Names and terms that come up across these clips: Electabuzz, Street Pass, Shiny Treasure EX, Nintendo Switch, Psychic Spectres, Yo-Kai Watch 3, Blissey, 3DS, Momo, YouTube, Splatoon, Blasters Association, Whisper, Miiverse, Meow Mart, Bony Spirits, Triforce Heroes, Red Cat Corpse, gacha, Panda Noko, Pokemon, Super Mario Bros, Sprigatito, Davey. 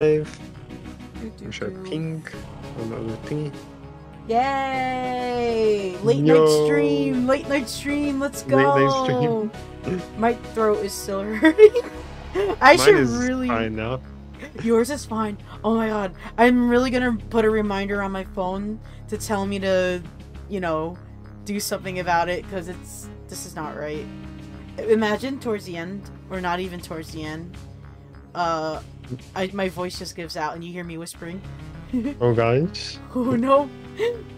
Dave. Which are pink on the other thingy. Yay! Late night stream! Late night stream! Let's go! Late night stream. My throat is still hurting. Mine is really fine now. Yours is fine. Oh my god. I'm really gonna put a reminder on my phone to tell me to, you know, do something about it, because it's, this is not right. Imagine towards the end, or not even towards the end, my voice just gives out and you hear me whispering. Oh guys. Oh no.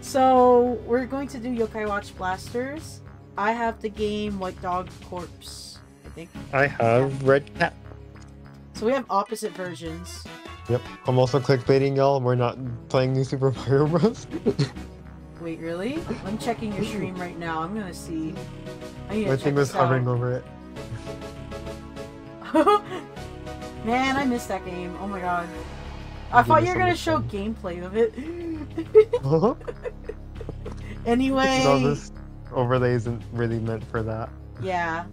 So we're going to do Yo-Kai Watch Blasters. I have the game White Dog Corpse, I think. I have Red Cat. So we have opposite versions. Yep. I'm also clickbaiting y'all. We're not playing new Super Mario Bros. Wait, really? I'm checking your stream right now. I'm gonna see. My thing was hovering over it. Man, I missed that game. Oh my god. I thought you were gonna show gameplay of it. Anyway. So this overlay isn't really meant for that. Yeah.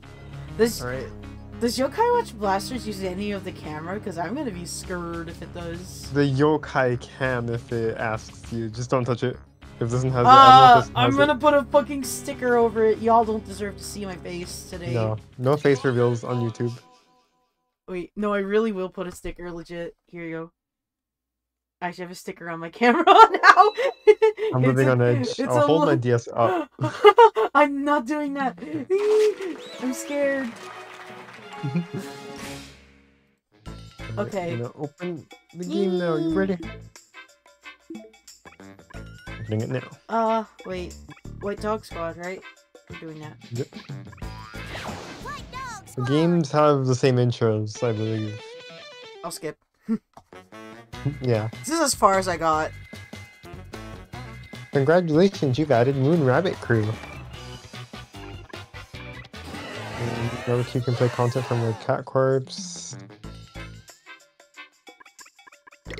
Does Yo-Kai Watch Blasters use any of the camera? Because I'm gonna be screwed if it does. The Yo-Kai cam, if it asks you, just don't touch it. If it doesn't have it, I'm gonna put a fucking sticker over it. Y'all don't deserve to see my face today. No, no face reveals on YouTube. Wait, no, I really will put a sticker, legit. Here you go. I should have a sticker on my camera now. I'm living on edge. I'll hold my DS up. I'm not doing that. I'm scared. Okay. I'm gonna open the game now. You ready? Opening it now. Wait. White Dog Squad, right? We're doing that. Yep. The games have the same intros, I believe. I'll skip. Yeah. This is as far as I got. Congratulations, you've added Moon Rabbit Crew. Notice you can play content from Red Cat Corpse.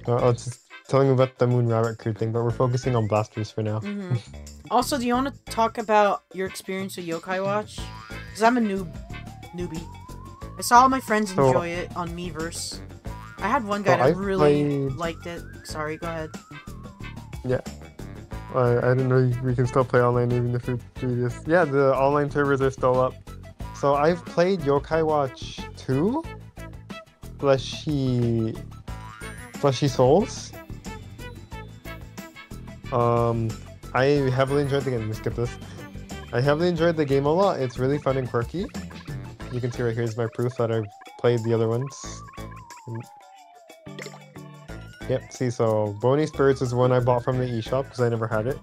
Oh, it's just telling about the Moon Rabbit Crew thing, but we're focusing on Blasters for now. Mm-hmm. Also, do you want to talk about your experience with Yo-Kai Watch? Because I'm a newbie. I saw all my friends enjoy it on Miiverse. I had one guy that really liked it. Sorry, go ahead. Yeah. I didn't know we can still play online even if we do this. Yeah, the online servers are still up. So I've played Yo-Kai Watch 2, Fleshy Souls. I heavily enjoyed the game. Let me skip this. I heavily enjoyed the game a lot. It's really fun and quirky. You can see right here is my proof that I've played the other ones. Yep, see, so Bony Spirits is one I bought from the eShop because I never had it.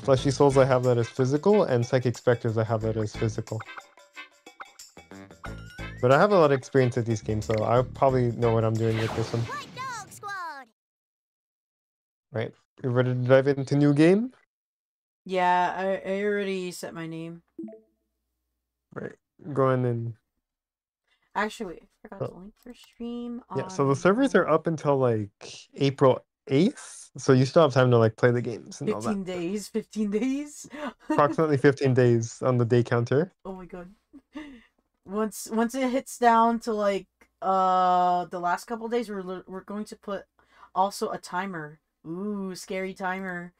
Fleshy Souls, I have that as physical, and Psychic Spectres, I have that as physical. But I have a lot of experience at these games, so I probably know what I'm doing with this one. White Dog Squad. Right, you ready to dive into new game? Yeah, I already set my name. Right, go in and... Actually, I forgot the link for stream on... Yeah, so the servers are up until, like, April 8th, so you still have time to like play the games and all that. 15 days. Approximately 15 days on the day counter. Oh my god. Once it hits down to like the last couple of days, we're going to put also a timer. Ooh, scary timer.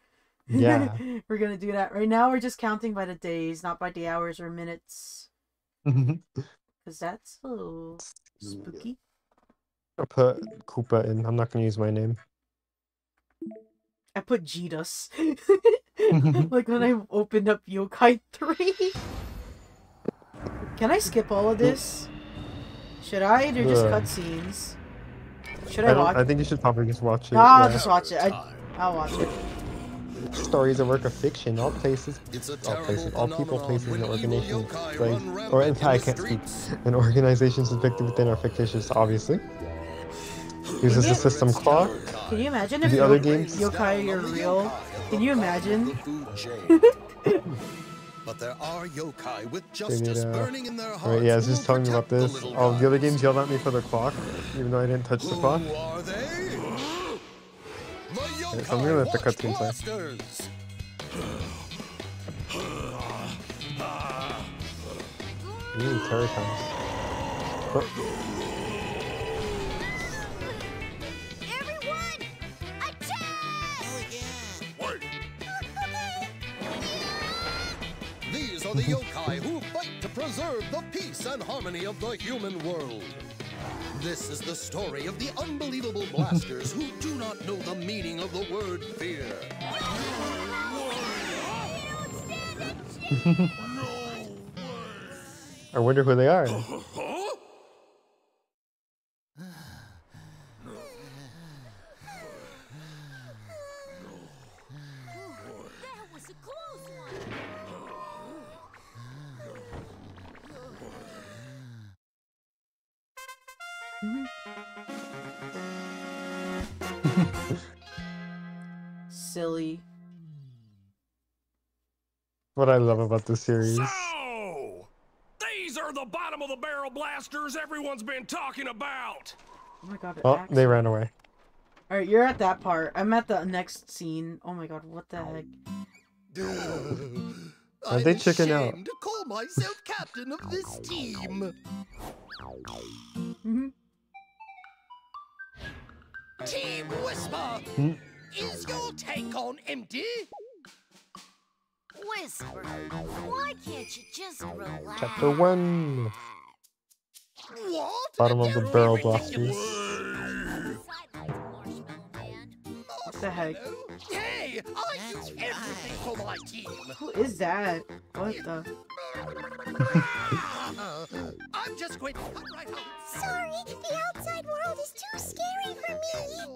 Yeah. We're gonna do that. Right now we're just counting by the days, not by the hours or minutes. Cause that's a little spooky. I'll put Koopa in. I'm not gonna use my name. I put Jetus. Like when I opened up Yo-Kai 3. Can I skip all of this? Should I? They're just cutscenes. Should I watch it? I think you should probably just watch it. I'll just watch it. I'll watch it. Stories a work of fiction. All places, all people, places, and organizations. And organizations depicted within are fictitious, obviously. Uses the system clock. Can you imagine if the other games? Yokai are real? Can you imagine? But there are yokai with justice burning in their hearts. Right, yeah, it's just telling me about this. Oh, the other games yelled at me for the clock, even though I didn't touch the clock. Okay, so I'm gonna let the cutscene play. Ooh, terror times. are the yokai who fight to preserve the peace and harmony of the human world. This is the story of the unbelievable blasters who do not know the meaning of the word fear. I wonder who they are. Silly. What I love about this series. So, these are the bottom of the barrel blasters everyone's been talking about. Oh my god! Oh, they ran away. All right, you're at that part. I'm at the next scene. Oh my god! What the heck? Are they chicken out? I'm ashamed to call myself captain of this team. Mm-hmm. Team Whisper, is your tank on empty? Whisper, why can't you just relax? Chapter 1. What? Bottom of the barrel blasters. What the heck? Hey, I do everything for my team. Who is that? What the? I'm just quitting. Sorry, the outside world is too scary for me.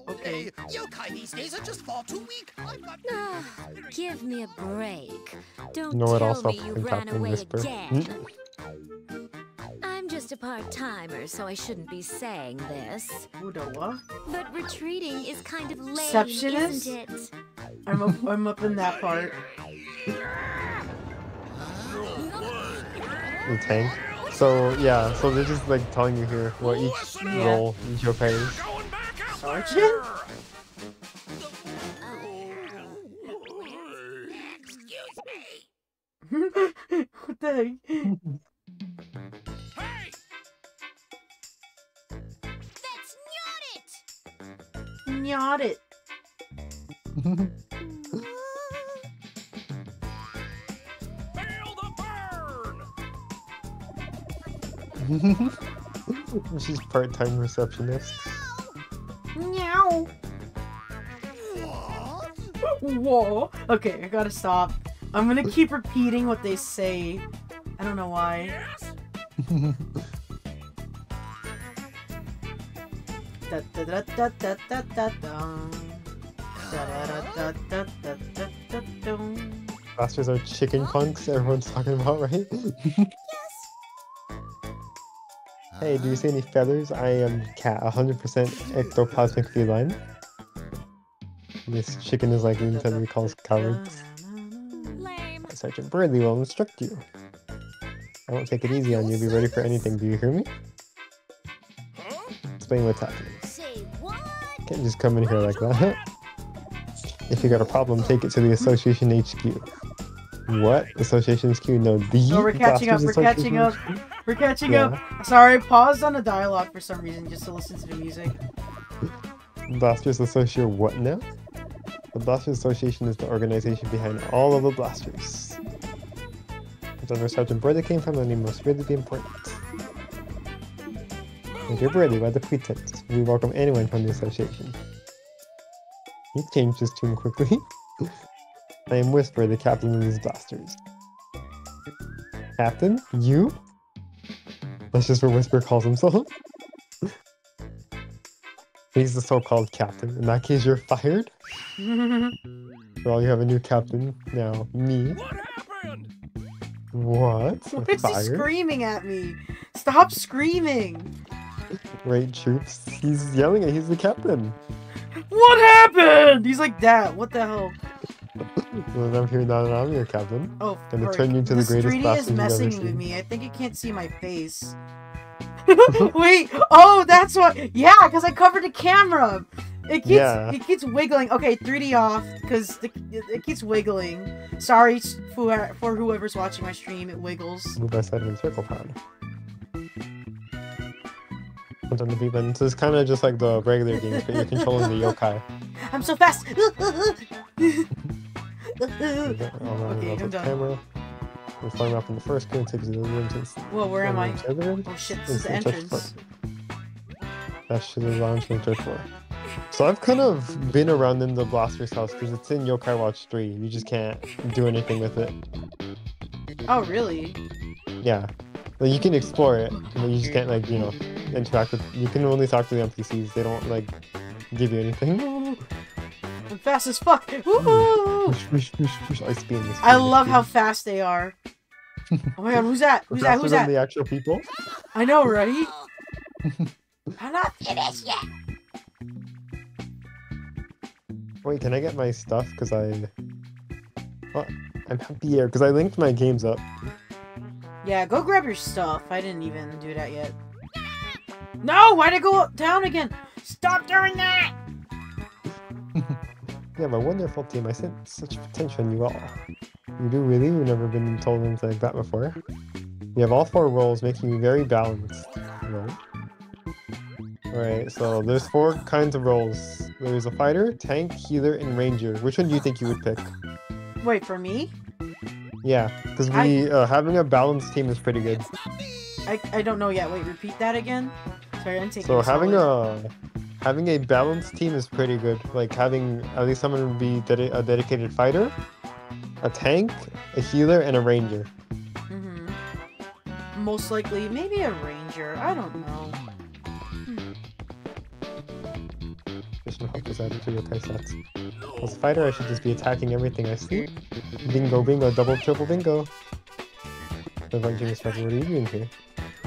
Okay. Yokai these days are just far too weak. Give me a break. Don't tell me you ran away again. I'm just a part-timer, so I shouldn't be saying this. But retreating is kind of lame, isn't it? I'm up in that part. The tank. So yeah, so they're just like telling you here what each role each yokai is. Sergeant? Excuse me. What the heck? Not it. Fail the burn. She's part-time receptionist. Meow. Whoa. Okay, I gotta stop. I'm gonna keep repeating what they say. I don't know why. Yes. Blasters are chicken punks, everyone's talking about, right? Yes. Hey, do you see any feathers? I am cat, 100% ectoplasmic feline. This chicken is like Nintendo calls cowards. Sergeant Bradley will instruct you. I won't take it easy on you, be ready for anything, do you hear me? Explain what's happening. Can't just come in here like that. If you got a problem, take it to the Association HQ. What? Association HQ? No, the. Oh, we're catching up. We're catching up. We're catching up. Sorry, paused on the dialogue for some reason just to listen to the music. Blasters Association what now? The Blasters Association is the organization behind all of the blasters. I don't know where Sergeant Bradley came from, and he must really be important. If you're ready, by the pretense, we welcome anyone from the association. He changed his tune quickly. I am Whisper, the captain of these blasters. Captain? You? That's just what Whisper calls himself. He's the so-called captain. In that case, you're fired. Well, you have a new captain now. Me. What happened? What? Why is he screaming at me? Stop screaming! Right, troops. He's yelling at he's the captain. What happened? He's like that. What the hell? Well, I'm here now and I'm your captain. Oh, and it turned you into the greatest blast you've ever seen. Is messing with me. I think you can't see my face. Wait. Oh, that's why. Yeah, because I covered the camera. It keeps wiggling. Okay, 3D off because it keeps wiggling. Sorry for whoever's watching my stream. It wiggles. Move that side of the circle pad. On the beat button. So it's kind of just like the regular games, but you're controlling the yokai. I'm so fast! Okay, I'm done. Camera. We're starting off in the first game, takes you to the rooms. Whoa, where am I? Oh shit, this is the entrance. That's to the lounge from the third floor. So I've kind of been around in the Blasters house because it's in Yo-Kai Watch 3. You just can't do anything with it. Oh, really? Yeah. Like, you can explore it, but you just can't, like, you know, interact with... You can only talk to the NPCs. They don't, like, give you anything. I'm fast as fuck! Woohoo! I love how fast they are. Oh my god, who's that? Who's that? Who's that? The actual people? I know, right? I'm not finished yet! Wait, can I get my stuff? Because I... What? I'm happier because I linked my games up. Yeah, go grab your stuff. I didn't even do that yet. No! Why'd I go down again? Stop doing that! Yeah, my wonderful team. I sent such potential in you all. You do really? We've never been told anything like that before. You have all four roles, making you very balanced. Right? Alright, so there's four kinds of roles. There's a fighter, tank, healer, and ranger. Which one do you think you would pick? Wait, for me? Yeah, because having a balanced team is pretty good. I don't know yet. Wait, repeat that again? Sorry, I'm taking this slowly. Having a balanced team is pretty good. Like, having at least someone would be a dedicated fighter, a tank, a healer, and a ranger. Mm-hmm. Most likely, maybe a ranger. I don't know. Help us added to your Kai sets. As fighter, I should just be attacking everything I see. Bingo, bingo, double, triple, bingo. The ranking is what are you doing here?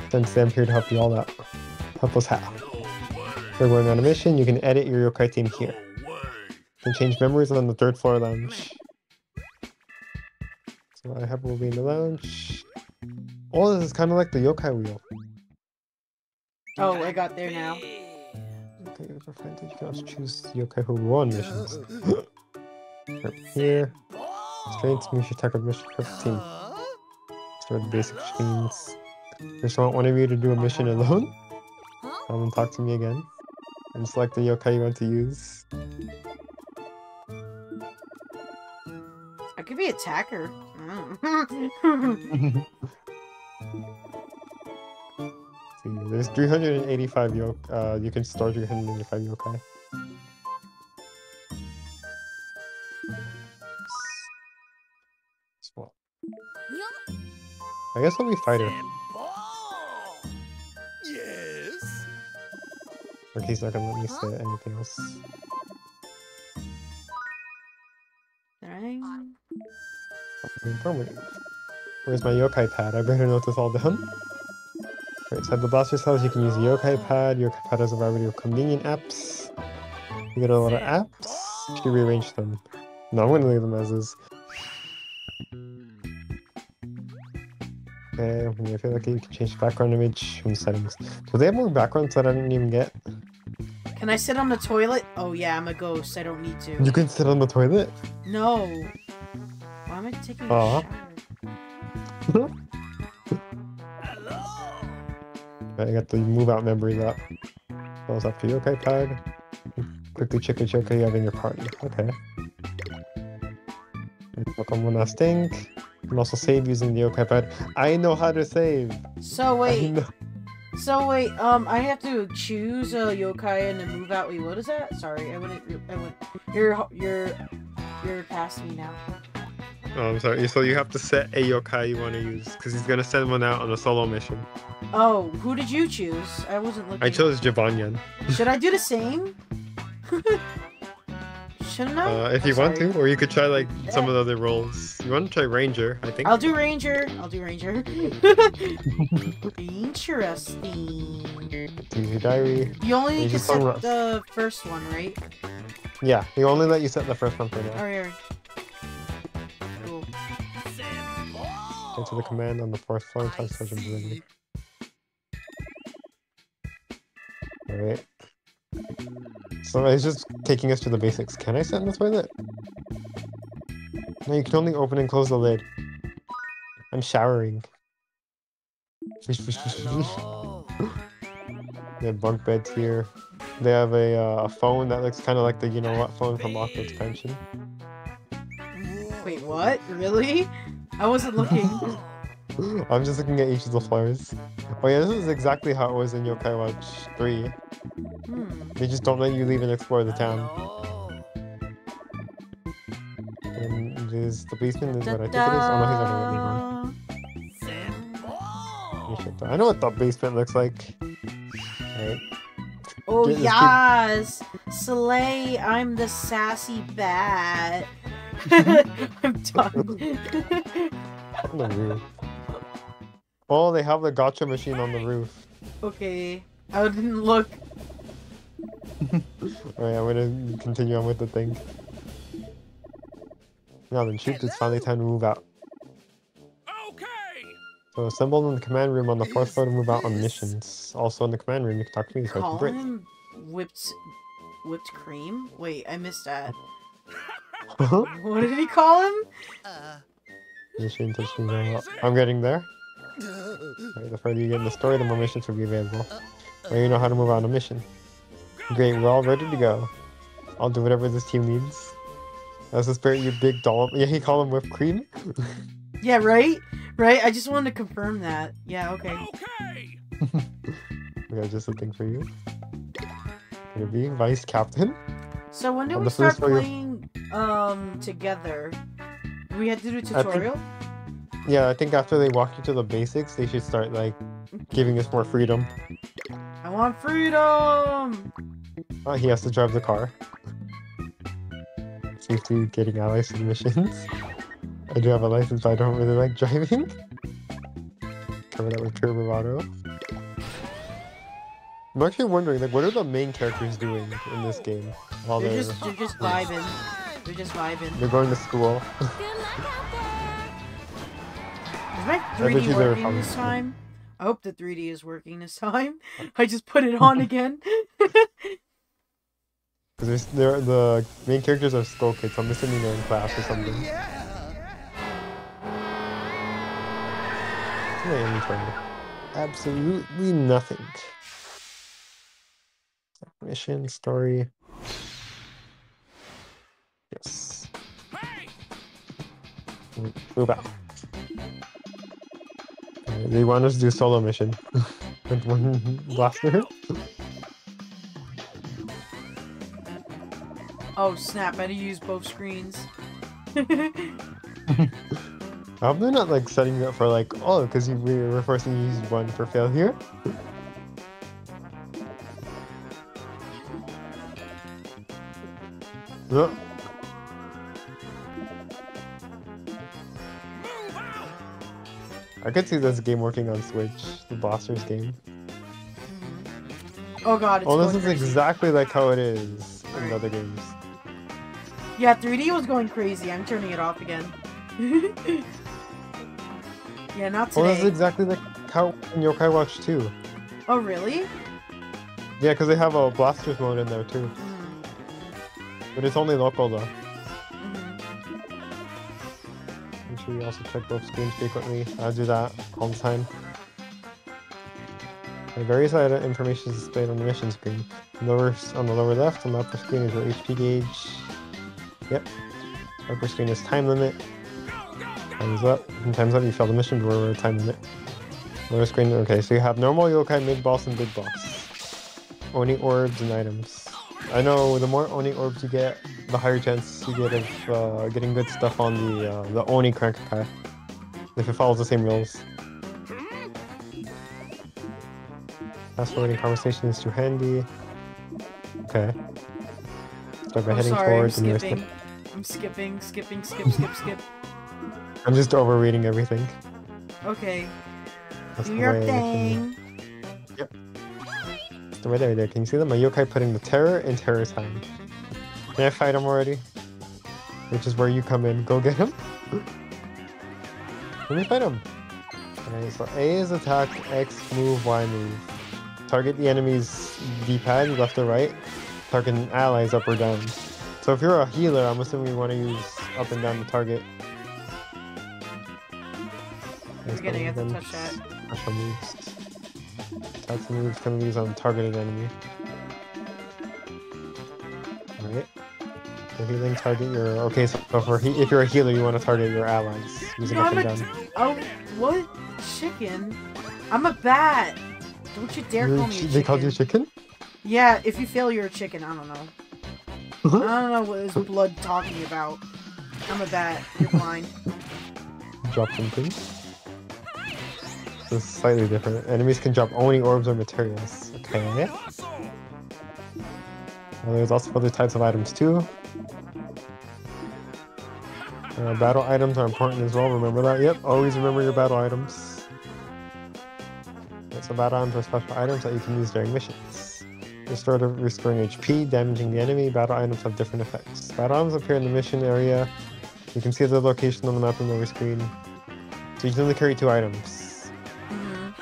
Since I'm here to help you all out. Help us out. We're going on a mission. You can edit your yokai team here. You can change memories on the third floor lounge. So what I have will be in the lounge. Oh, this is kind of like the yokai wheel. Oh, I got there now. Okay, you can also choose Yokai who won missions. Right here. Strengths, you should tackle mission for the team. Start the basic machines. Just want one of you to do a mission alone. Come and talk to me again. And select the Yokai you want to use. I could be attacker. There's 385 you can store 385 yokai. Swap. I guess I'll be fighter. Yes. Okay, so I can let me say anything else. Where's my yokai pad? I better note this all down. Right, so at the Blasters house, you can use Yokai Pad. Yokai Pad has a variety of convenient apps. You get a lot of apps. You should rearrange them. No, I'm going to leave them as is. Okay, I feel like you can change the background image from settings. Do they have more backgrounds that I didn't even get? Can I sit on the toilet? Oh yeah, I'm a ghost. I don't need to. You can sit on the toilet? No. Why am I taking a shower? I got the move out memories up. Goes up to Yokai Pad. Quickly check which yokai you have in your party. Okay. Look on one last thing. You can also save using the Yokai Pad. I know how to save! So wait. I have to choose a yokai and then move out. Wait, what is that? Sorry, I wouldn't. You're past me now. Oh, I'm sorry. So you have to set a yokai you want to use, because he's going to send one out on a solo mission. Oh, who did you choose? I wasn't looking. I chose Jibanyan. Should I do the same? Shouldn't I? If you want to, or you could try like some of the other roles. You want to try Ranger, I think. I'll do Ranger. Interesting. Easy diary. You only need to set the first one, right? Yeah, you only let you set the first one for now. Alright. Cool. Enter the command on the fourth floor. Time Sergeant Bradley. Alright. So it's just taking us to the basics. Can I sit in the toilet? No, you can only open and close the lid. I'm showering. They have bunk beds here. They have a phone that looks kind of like the you know what phone from Octo Expansion. Wait, what? Really? I wasn't looking. I'm just looking at each of the floors. Oh yeah, this is exactly how it was in Yo-Kai Watch 3. They just don't let you leave and explore the town. And there's the basement is what I think it is. Oh no, he's not really wrong. I know what the basement looks like. Alright. Oh yes! Slay, I'm the sassy bat. I'm done. On the roof. Oh, they have the gacha machine on the roof. Okay. I didn't look. Alright, I'm gonna continue on with the thing. Now then, shoot, it's finally time to move out. Okay. So assembled in the command room on the fourth floor to move out on missions. Also in the command room, you can talk to me so I can break. Whipped cream? Wait, I missed that. What did he call him? I'm getting there. Right, the further you get in the story, the more missions will be available. Now you know how to move on a mission. Great, we're all ready to go. I'll do whatever this team needs. That's the spirit, you big dollop. Yeah, he called him whipped cream? Yeah, right? Right? I just wanted to confirm that. Yeah, okay. We got just a thing for you. You're being vice captain? So when did we start playing together? We had to do a tutorial? Yeah, I think after they walk you to the basics, they should start, like, giving us more freedom. I want freedom! Oh, he has to drive the car. Safety, getting allies to the missions. I do have a license, but I don't really like driving. Cover that with Turbo Auto. I'm actually wondering, like, what are the main characters doing in this game? While they're just vibing. They're just vibing. They're going to school. Is my 3D working this time? I hope the 3D is working this time. I just put it on again. Because the main characters are school kids. I'm assuming they're in class or something. What's in my inventory? Absolutely nothing. Mission, story. Yes. Move out. They want us to do solo mission with one blaster. Oh snap, I had to use both screens. I'm not like setting you up for like, oh, because we were forcing you to use one for failure. Oh. I could see this game working on Switch, the Blasters game. Oh god, it's this is exactly like how it is in other games. Yeah, 3D was going crazy. I'm turning it off again. Yeah, not today. This is exactly like how in Yo-Kai Watch 2. Oh, really? Yeah, because they have a Blasters mode in there, too. But it's only local, though. We also check both screens frequently. I do that all the time. The various item information is displayed on the mission screen. On the lower left, on the upper screen is your HP gauge. Yep. Upper screen is time limit. Time's up. And time's up, you fail the mission before we're at time limit. Lower screen, okay, so you have normal yokai, mid-boss, and big-boss. Oni orbs and items. I know the more Oni orbs you get, the higher chance you get of getting good stuff on the Oni Krankakai, if it follows the same rules. Fast-forwarding conversation is too handy. Okay. Start by heading towards the nearest. I'm skipping, skipping, skip, skip, skip. I'm just overreading everything. Okay. That's do your thing. Yep. So right there, can you see them? My yokai putting the terror in terror's hand. Can I fight him already? Which is where you come in. Go get him. Let me fight him. Alright, so A is attack, X move, Y move. Target the enemy's D-pad, left or right. Target allies up or down. So if you're a healer, I'm assuming you want to use up and down to target. You're gonna get the touch that. That's the move it's going to use on targeted enemy. Alright. Healing target your... Okay, so for if you're a healer, you want to target your allies. Using a gun. Oh, what? Chicken? I'm a bat! Don't you dare call me a chicken. They called you a chicken? Yeah, if you fail, you're a chicken. I don't know. I don't know what is blood talking about. I'm a bat. You're blind. Drop something. This is slightly different. Enemies can drop only orbs or materials. Okay. And there's also other types of items too. Battle items are important as well, remember that? Yep, always remember your battle items. Okay, so battle items are special items that you can use during missions. Restoring HP, damaging the enemy, battle items have different effects. Battle items appear in the mission area. You can see the location on the map on the screen. So you can only carry 2 items. Mm-hmm.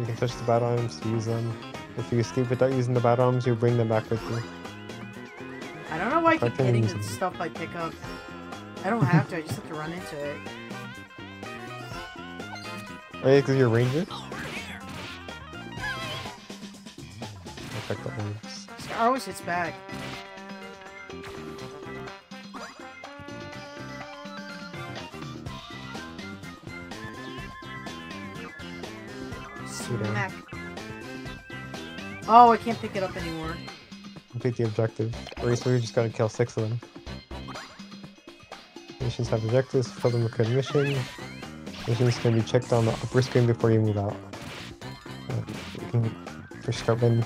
You can touch the battle items to use them. If you escape without using the battle arms, you'll bring them back with you. I don't know why I keep hitting the stuff I pick up. I don't have to, I just have to run into it. Oh yeah, because you're a ranger? I'll check the arms. It always hits back. Smack. Oh, I can't pick it up anymore. Complete the objective. Or at least we just gotta kill 6 of them. Missions have objectives, fill them with good mission. Missions can be checked on the upper screen before you move out. You can prescribe them.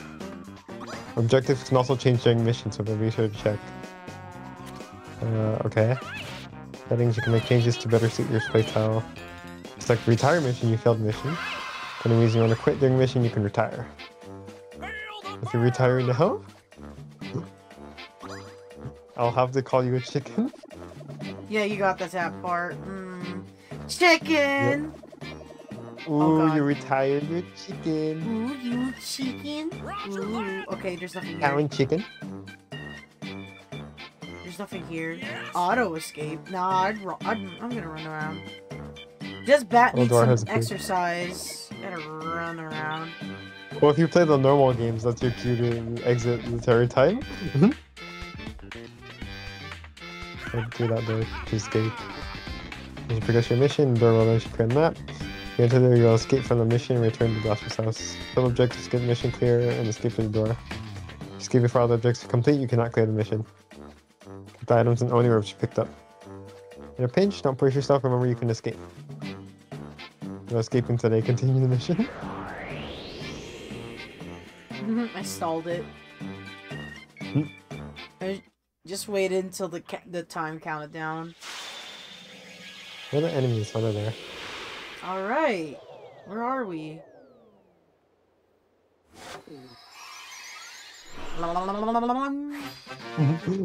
Objectives can also change during missions, so be sure to check. Okay. Settings, you can make changes to better suit your playtime. Select retire mission, you failed mission. For any reason you want to quit during mission, you can retire. If you're retiring now, I'll have to call you a chicken. Yeah, you got that part. Mm. Chicken! Yep. Ooh, oh, you retired, you're chicken. Ooh, you chicken. Ooh. Okay, there's nothing here. Cow chicken. There's nothing here. Auto escape. Nah, I'm gonna run around. This bat needs some exercise. Gotta run around. Well, if you play the normal games, that's your cue to exit the terror time. Don't do that door to escape. As you progress your mission, door will let you clear the map. You enter there, you'll escape from the mission and return to Blaster's house. Some objectives get mission clear and escape through the door. Escape before all the objectives complete, you cannot clear the mission. Get the items and only orbs you picked up. In a pinch, don't push yourself, remember you can escape. No escaping today, continue the mission. I stalled it. I just waited until the time counted down. Where are the enemies? Over there. Alright. Where are we?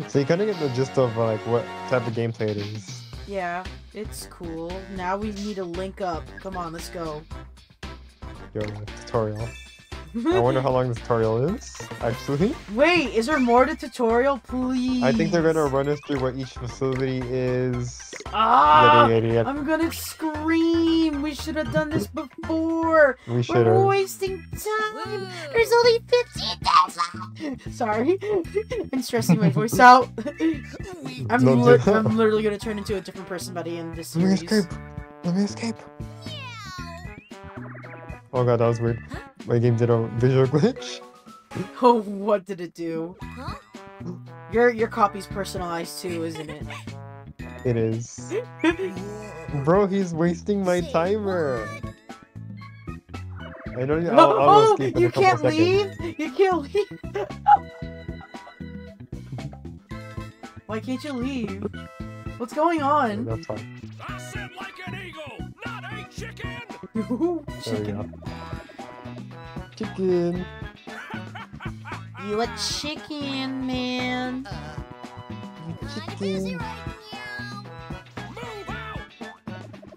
So you kind of get the gist of like what type of gameplay it is. Yeah, it's cool. Now we need to link up. Come on, let's go. Yo, tutorial. I wonder how long the tutorial is, actually. Wait, is there more to tutorial? Please. I think they're gonna run us through what each facility is. Ah! Yada. I'm gonna scream! We should have done this before! We should have. We're wasting time! There's only 15 days left! Sorry. I'm stressing my voice out. I'm literally gonna turn into a different person by the end of this series. Let me escape! Let me escape! Oh god, that was weird. My game did a visual glitch. Oh, what did it do? Huh? Your copy's personalized too, isn't it? It is. Bro, he's wasting my timer. I don't. I'll escape in a couple seconds. You can't leave. You can't leave. Why can't you leave? What's going on? That's fine. I said like an eagle, not a chicken. Ooh, chicken. Chicken. You a chicken, man. Chicken.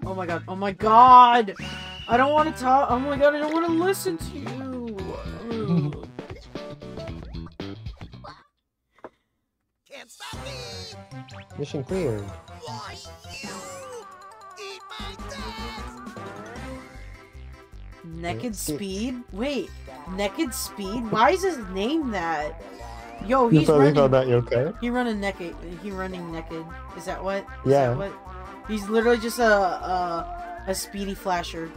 Oh my god. Oh my god. I don't want to talk. Oh my god. I don't want to listen to you. Can't stop me. Mission clear. Why you eat my dad? Naked Speed? Wait, Naked Speed? Why is his name that? Yo, he's running. About that Yo-Kai. He running naked. He running naked. Is that what? Is yeah. That what? He's literally just a speedy flasher.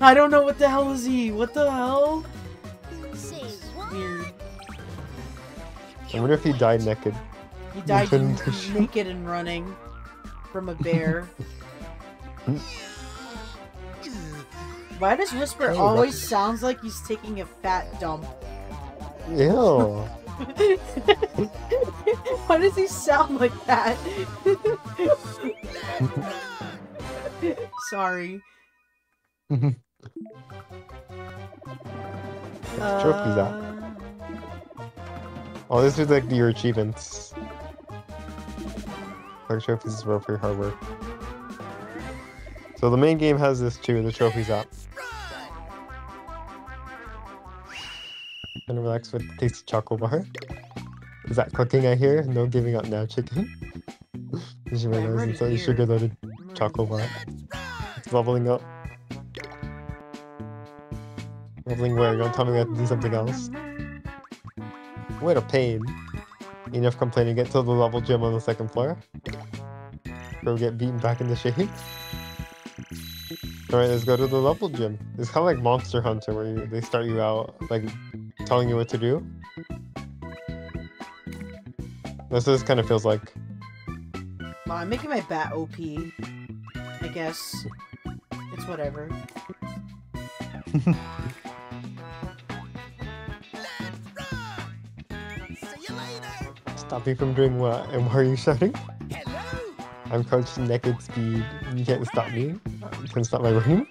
I don't know what the hell is he. What the hell? Weird. I wonder if he died naked. He died naked and running from a bear. Why does Whisper always sounds like he's taking a fat dump? Ew. Why does he sound like that? Sorry. What trophy is that? Oh, this is like your achievements. Like trophies were for your hard work. So the main game has this too, the trophies app. And relax with the tasty choco bar. Is that clicking I hear? No giving up now, chicken. Did you realize it's a sugar-loaded choco bar? It's leveling up. Leveling where? Don't tell me we have to do something else. What a pain. Enough complaining, get to the level gym on the second floor. Go get beaten back into shape. Alright, let's go to the level gym. It's kind of like Monster Hunter where they start you out, like, telling you what to do. That's what this kind of feels like. Well, I'm making my bat OP. I guess. It's whatever. Stop me from doing what? And why are you shouting? Hello? I'm Coach Naked Speed. You can't stop me. You can't stop my running.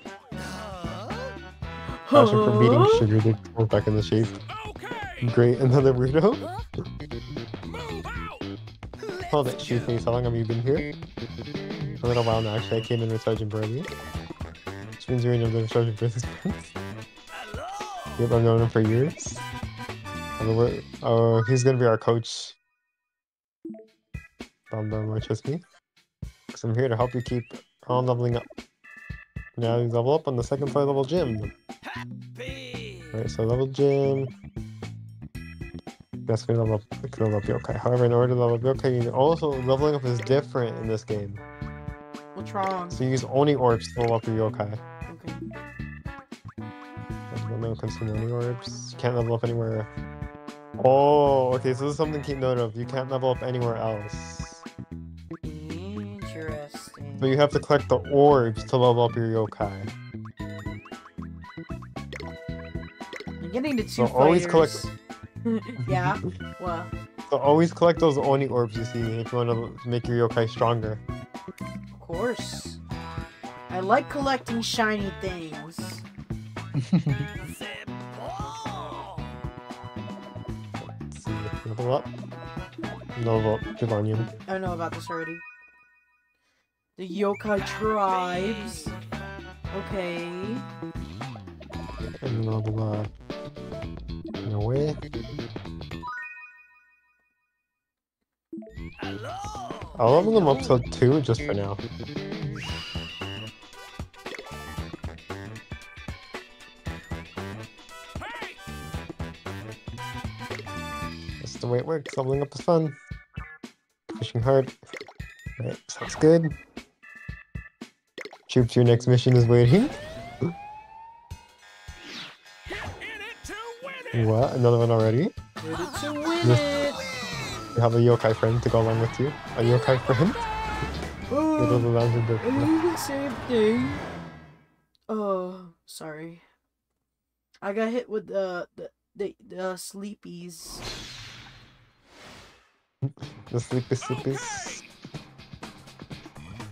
Passion for beating sugar to go back in the shape. Okay. Great, another weirdo. Hold it, shoot face. How long have you been here? A little while now, actually. I came in with Sergeant Bradley. Which means you're another Sergeant Bradley's friends. Yep, I've known him for years. Oh, he's gonna be our coach. Don't trust me. Because I'm here to help you keep on leveling up. Now you level up on the second floor level gym. Alright, so level gym. That's gonna level up Yo-Kai. However, in order to level up Yo-Kai, you also leveling up is different in this game. What's wrong? So you use Oni Orbs to level up your Yo-Kai. Okay. I don't know what comes from Oni Orbs. You can't level up anywhere. Oh, okay, so this is something to keep note of. You can't level up anywhere else. Interesting. So you have to collect the orbs to level up your Yo-Kai. I'm getting to two so fighters. Always collect... Yeah? Well. So always collect those Oni orbs you see if you want to make your Yo-Kai stronger. Of course. I like collecting shiny things. Level up. Level up, Jibanyan. I know about this already. The Yo-Kai tribes. Okay. And level up. No way. I'll level them up to 2 just for now. The way it works, leveling up is fun. Pushing hard. Alright, sounds good. Troops, your next mission is waiting. What? Another one already? You have a Yo-Kai friend to go along with you. A Yo-Kai friend? Oh, the same thing. Oh, sorry. I got hit with the sleepies. The sleepies.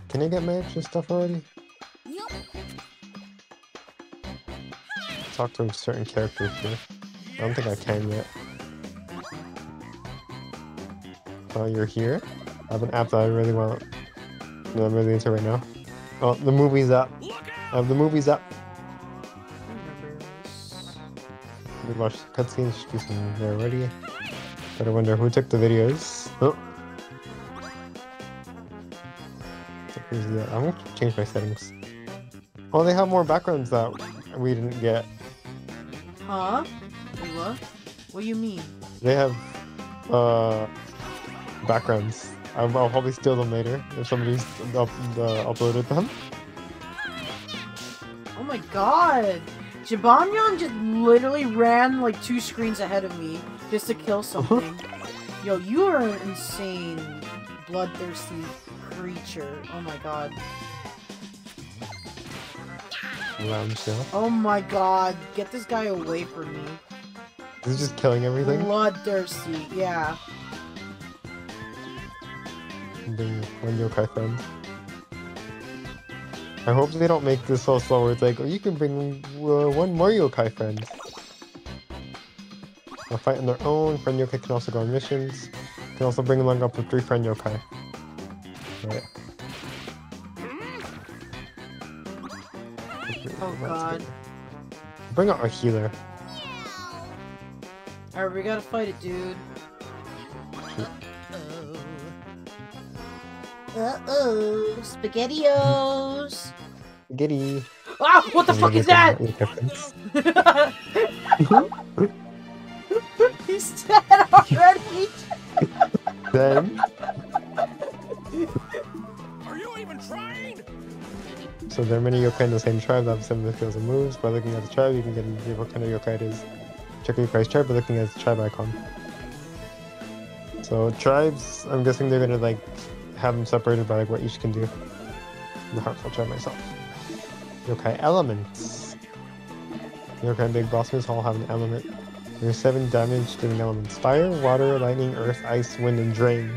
Can I get my extra stuff already? Yep. Talk to certain characters here. I don't think I can yet. Oh, you're here? I have an app that I really want. No, I'm really into right now. Oh, the movies app. I have the movies app. We watched the cutscenes. Should be something there already. But I wonder who took the videos. Oh. I'm gonna change my settings. Oh, they have more backgrounds that we didn't get. Huh? What? What do you mean? They have backgrounds. I'll probably steal them later if somebody's uploaded them. Oh my god! Jibanyan just literally ran like 2 screens ahead of me just to kill something. Yo, you are an insane, bloodthirsty creature. Oh my god. Oh my god, get this guy away from me. He's just killing everything? Bloodthirsty, yeah. One yokai friend. I hope they don't make this whole slow where it's like, oh, you can bring one more yokai friend. They'll fight on their own. Friend yokai can also go on missions. Can also bring along up with 3 friend yokai. Alright. Oh god. Bring out a healer. Alright, we gotta fight it, dude. Uh-oh, SpaghettiOs! Spaghetti! Ah! What the fuck is that?! He's dead already! Then? Are you even trying?! So there are many yokai in the same tribe that have similar skills and moves. By looking at the tribe, you can get an idea of what kind of yokai it is. Check yokai's tribe by looking at the tribe icon. So tribes, I'm guessing they're gonna like have them separated by like what each can do. The heartful try myself. Yokai elements. Yokai and big bosses all have an element. There are 7 damage-giving elements: fire, water, lightning, earth, ice, wind, and drain.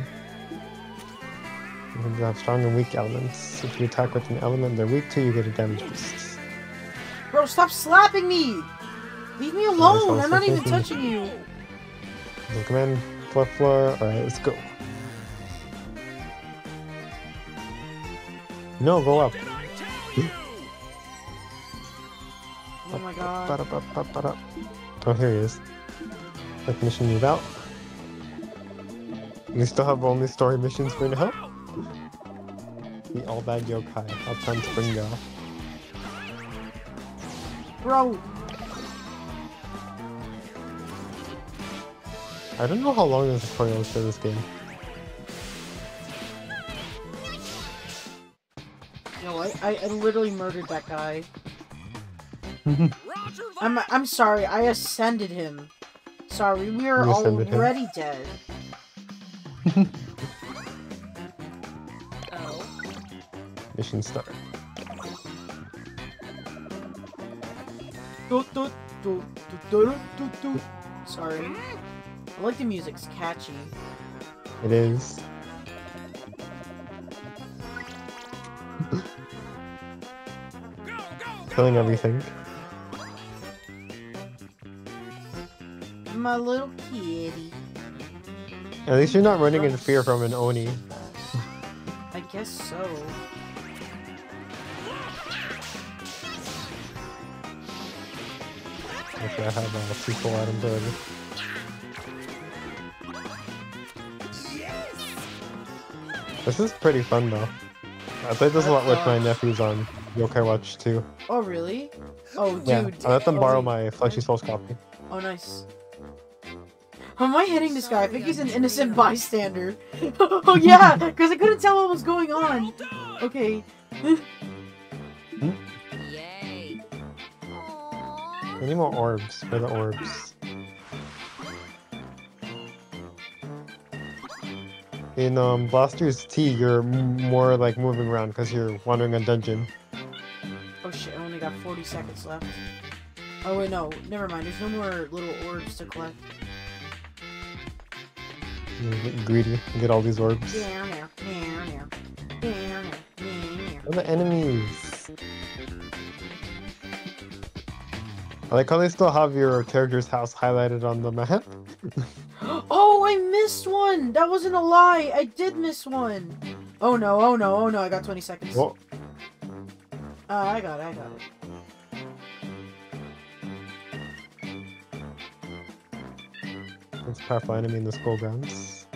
You can have strong and weak elements. If you attack with an element they're weak to, you get a damage boost. Bro, stop slapping me! Leave me alone! I'm not even touching you. Come in, floor. All right, let's go. No, go up. Oh my god. Oh, here he is. Let's mission you out. We still have only story missions for now. The all bad yokai. I'll time to bring go. Bro! I don't know how long this tutorial is for this game. I literally murdered that guy. I'm sorry, I ascended him. Sorry, we are already dead. Oh. Mission start. Sorry. I like the music, it's catchy. It is. Killing everything. My little kitty. At least you're not running in fear from an Oni. I guess so. Okay, I have a sequel out of bed. This is pretty fun though. I played this a lot with my nephews on Yo-Kai Watch 2. Oh really? Oh dude. Yeah, I let them borrow my Fleshy Souls copy. Oh nice. How am I hitting this guy? I think he's an innocent bystander. Oh yeah, because I couldn't tell what was going on. Okay. Yay. I need more orbs for the orbs. In Blasters T, you're more like moving around because you're wandering a dungeon. Oh shit, I only got 40 seconds left. Oh wait, no, never mind. There's no more little orbs to collect. You're getting greedy. You get all these orbs. They're the enemies. I like how they still have your character's house highlighted on the map. Oh, I missed one! That wasn't a lie! I did miss one! Oh no, oh no, oh no, I got 20 seconds. Whoa. I got it. That's a powerful enemy in the school grounds.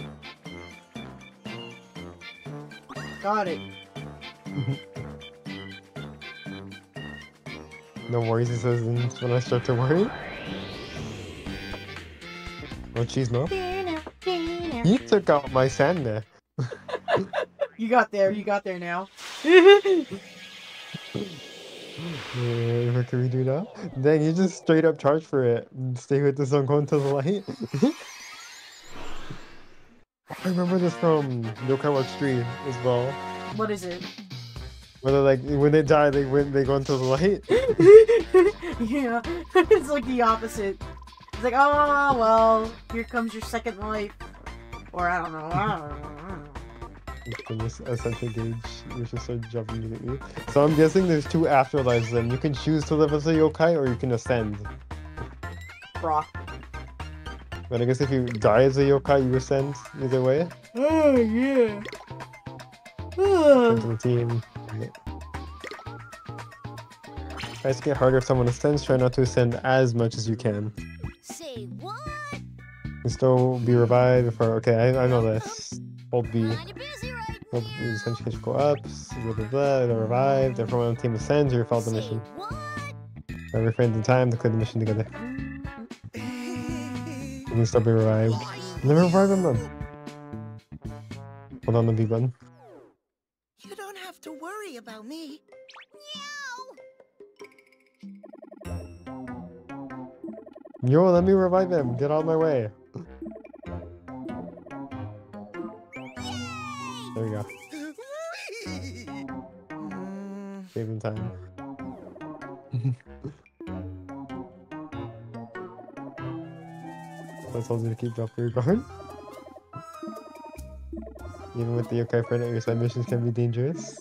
Got it. No worries, he says, when I start to worry. Oh, jeez, no. You took out my sand there. you got there now. What can we do now? Dang, you just straight up charge for it. Stay with this, I'm going to the light. I remember this from Yo-Kai Watch 3 as well. What is it? Where they're like, when they die, they go into the light. Yeah, it's like the opposite. It's like, oh, well, here comes your second life. Or I don't know, From this essential gauge, you should start jumping immediately. So I'm guessing there's two afterlives then. You can choose to live as a yokai or you can ascend. Brock. But I guess if you die as a yokai, you ascend either way. Oh, yeah. To the team. Tries to get harder if someone ascends. Try not to ascend as much as you can. Say what? You still be revived before. Okay, I know this. Hold B. Hope you essentially go up, blah blah blah, they're revived, everyone on the team ascends, you failed the mission. Every friend in time to clear the mission together. You can still be revived. Never revive them! Hold on the B button. You don't have to worry about me. Yo, let me revive him! Get out of my way! There we go. Save in time. That tells you to keep up your guard. Even with the yokai friend at your side, missions can be dangerous.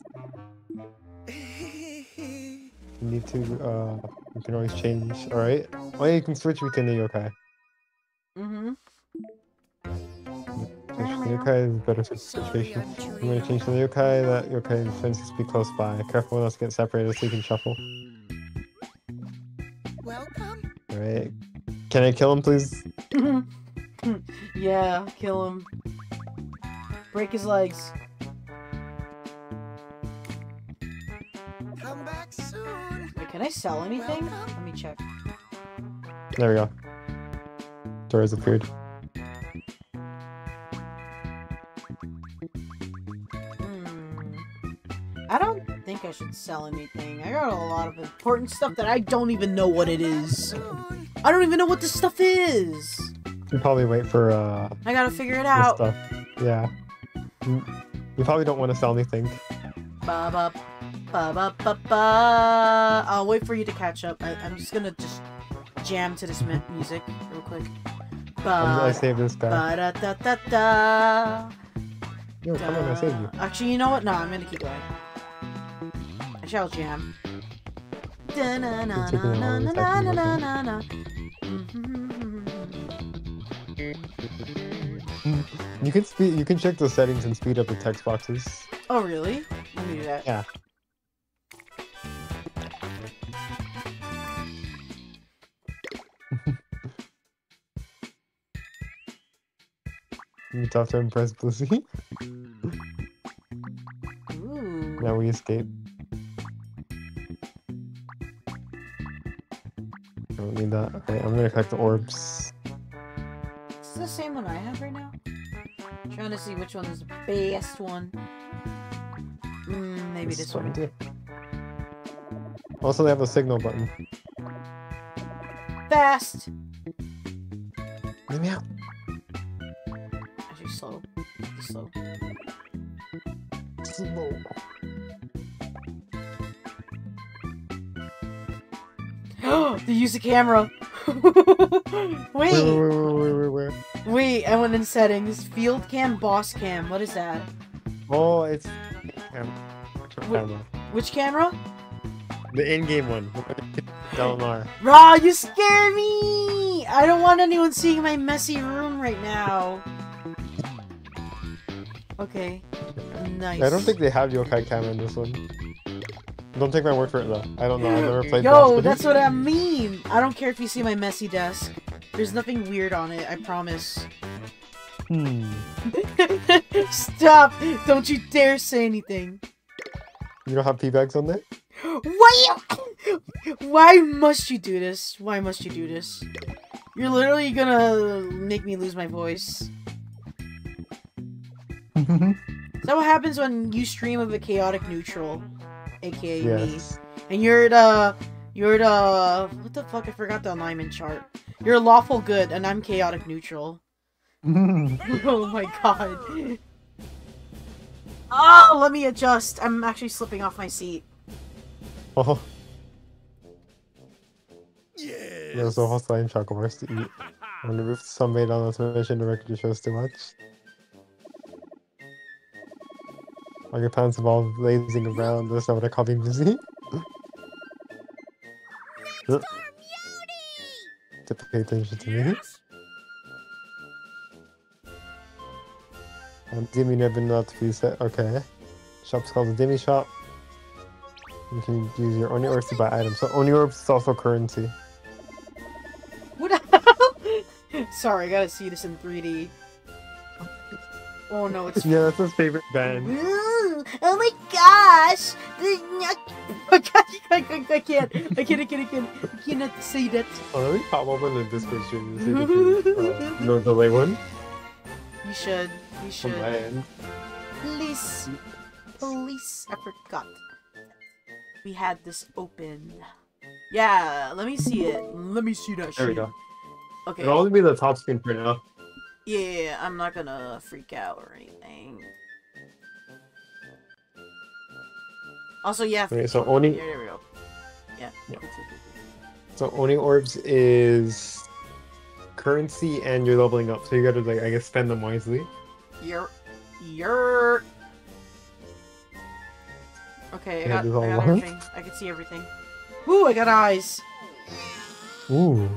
You need to, you can always change, alright? Oh yeah, you can switch between the yokai. Yokai is a better situation. I'm going to change to the yokai. That yokai and fence is be close by. Careful not to get separated so you can shuffle. Welcome. Alright. Can I kill him, please? Yeah, kill him. Break his legs. Come back soon. Wait, can I sell anything? Welcome. Let me check. There we go. Door has appeared. I don't think I should sell anything. I got a lot of important stuff that I don't even know what it is. I don't even know what this stuff is! You probably wait for, I gotta figure it out. Stuff. Yeah. You probably don't want to sell anything. Ba-ba, ba-ba-ba-ba. I'll wait for you to catch up. I'm just gonna just jam to this music real quick. I saved this guy. Ba-da-da-da-da. Yo, come on, I saved you. Actually, you know what? No, I'm gonna keep going. Shell jam. You can speed. You can check the settings and speed up the text boxes. Oh really? Let me do that. Yeah. You have to impress Blissey. Now we escape. I don't need that. Okay, I'm gonna collect the orbs. Is this the same one I have right now? I'm trying to see which one is the best one. Maybe this one. Also, they have a signal button. Fast! Let me out. Actually, slow. Slow. Slow. They use the camera. Wait, I went in settings. Field cam, boss cam. What is that? Oh, it's camera. Which camera? The in-game one. Delmar. Raw, you scare me! I don't want anyone seeing my messy room right now. Okay. Nice. I don't think they have yokai camera in this one. Don't take my word for it though. I don't know. I've never played. Yo, that's what I mean. I don't care if you see my messy desk. There's nothing weird on it. I promise. Stop! Don't you dare say anything. You don't have pee bags on there? Why? Why must you do this? Why must you do this? You're literally gonna make me lose my voice. Is that what happens when you stream of a chaotic neutral, aka me, and you're the what the fuck? I forgot the alignment chart. You're lawful good, and I'm chaotic neutral. Oh my god. Oh, let me adjust. I'm actually slipping off my seat. Oh. Yes. There's a whole slime chocolates to eat. I wonder if some made on this mission to record your shows too much. All your pants involved lazing around. That's not what I call being busy. That's to pay attention to me. Demi never not to be set. Okay. Shop's called the Demi Shop. You can use your Oni Orbs to buy items. So Oni Orbs is also currency. What the hell? Sorry, I gotta see this in 3D. Oh no, it's... yeah, that's his favorite band. Ooh, oh my gosh! I can't say that. Oh, let me pop open the Discord stream and see if you can, no delay one. You should. You should. Oh, police. Police. I forgot. We had this open. Yeah, let me see it. Let me see that shit. There we go. Okay. It'll only be the top screen for now. Yeah, I'm not gonna freak out or anything. Also, yeah. Okay, so Oni. There we go. Yeah. Yeah. So Oni Orbs is currency, and you're leveling up, so you gotta, like, I guess, spend them wisely. You're. Okay, I got everything. I can see everything. Ooh, I got eyes. Ooh.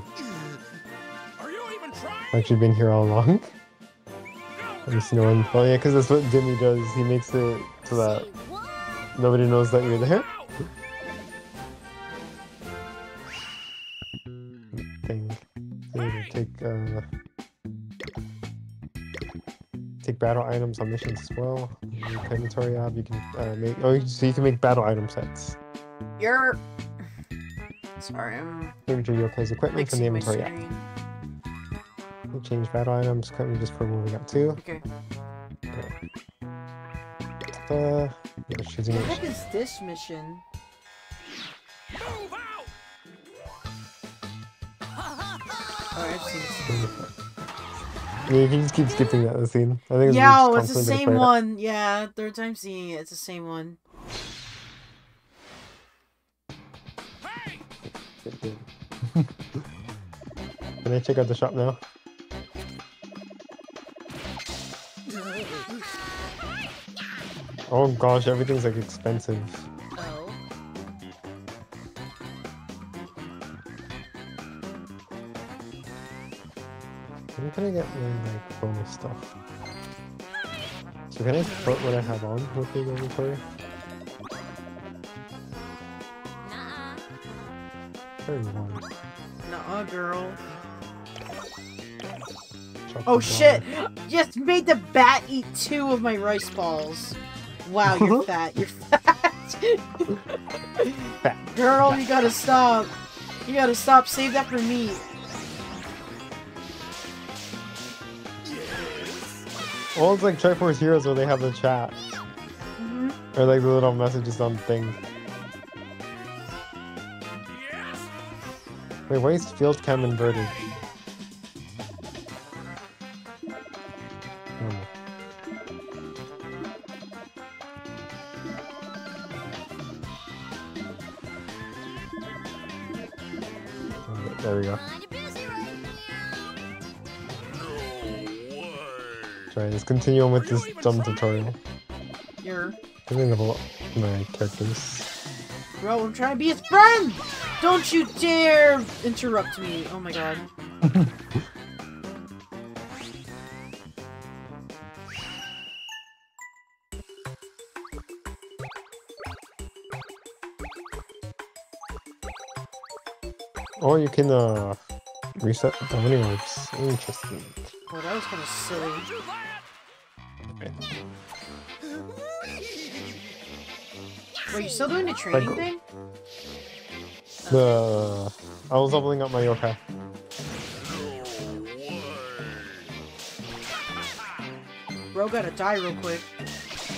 Are you even trying? I've actually been here all along. At least no one. Well, yeah, because that's what Jimmy does. He makes it so that nobody knows that you're there. Take battle items on missions as well. Inventory app, you can make. Oh, so you can make battle item sets. You're. Sorry, I'm. Inventory Yokai's equipment from the inventory app. We'll change battle items. Equipment just for moving up too. Okay. Choosing what the heck is this mission? Move out! Yeah, you can just keep skipping that scene. I think it's it's the same one. Yeah, third time seeing it, it's the same one. Hey! Can I check out the shop now? Oh gosh, everything's like expensive. I'm gonna get my like bonus stuff. So can I put what I have on with the inventory? Nuh-uh. 31. Nuh-uh, girl. Chocolate oh shit! Just made the bat eat 2 of my rice balls. Wow, you're fat. You're fat. Fat. Girl, fat. You gotta stop. You gotta stop. Save that for me. Well, it's like Triforce Heroes where they have the chat. Mm-hmm. Or like the little messages on things. Wait, why is field cam inverted? Oh. There we go. Right, let's continue on with this dumb tutorial. You're giving up my characters. Bro, I'm trying to be his friend! Don't you dare interrupt me. Oh my god. Or you can reset the mini orbs. Interesting. Well, that was kind of silly. Okay. Wait, you still doing the training thing? I was leveling up my yokai. Bro gotta die real quick.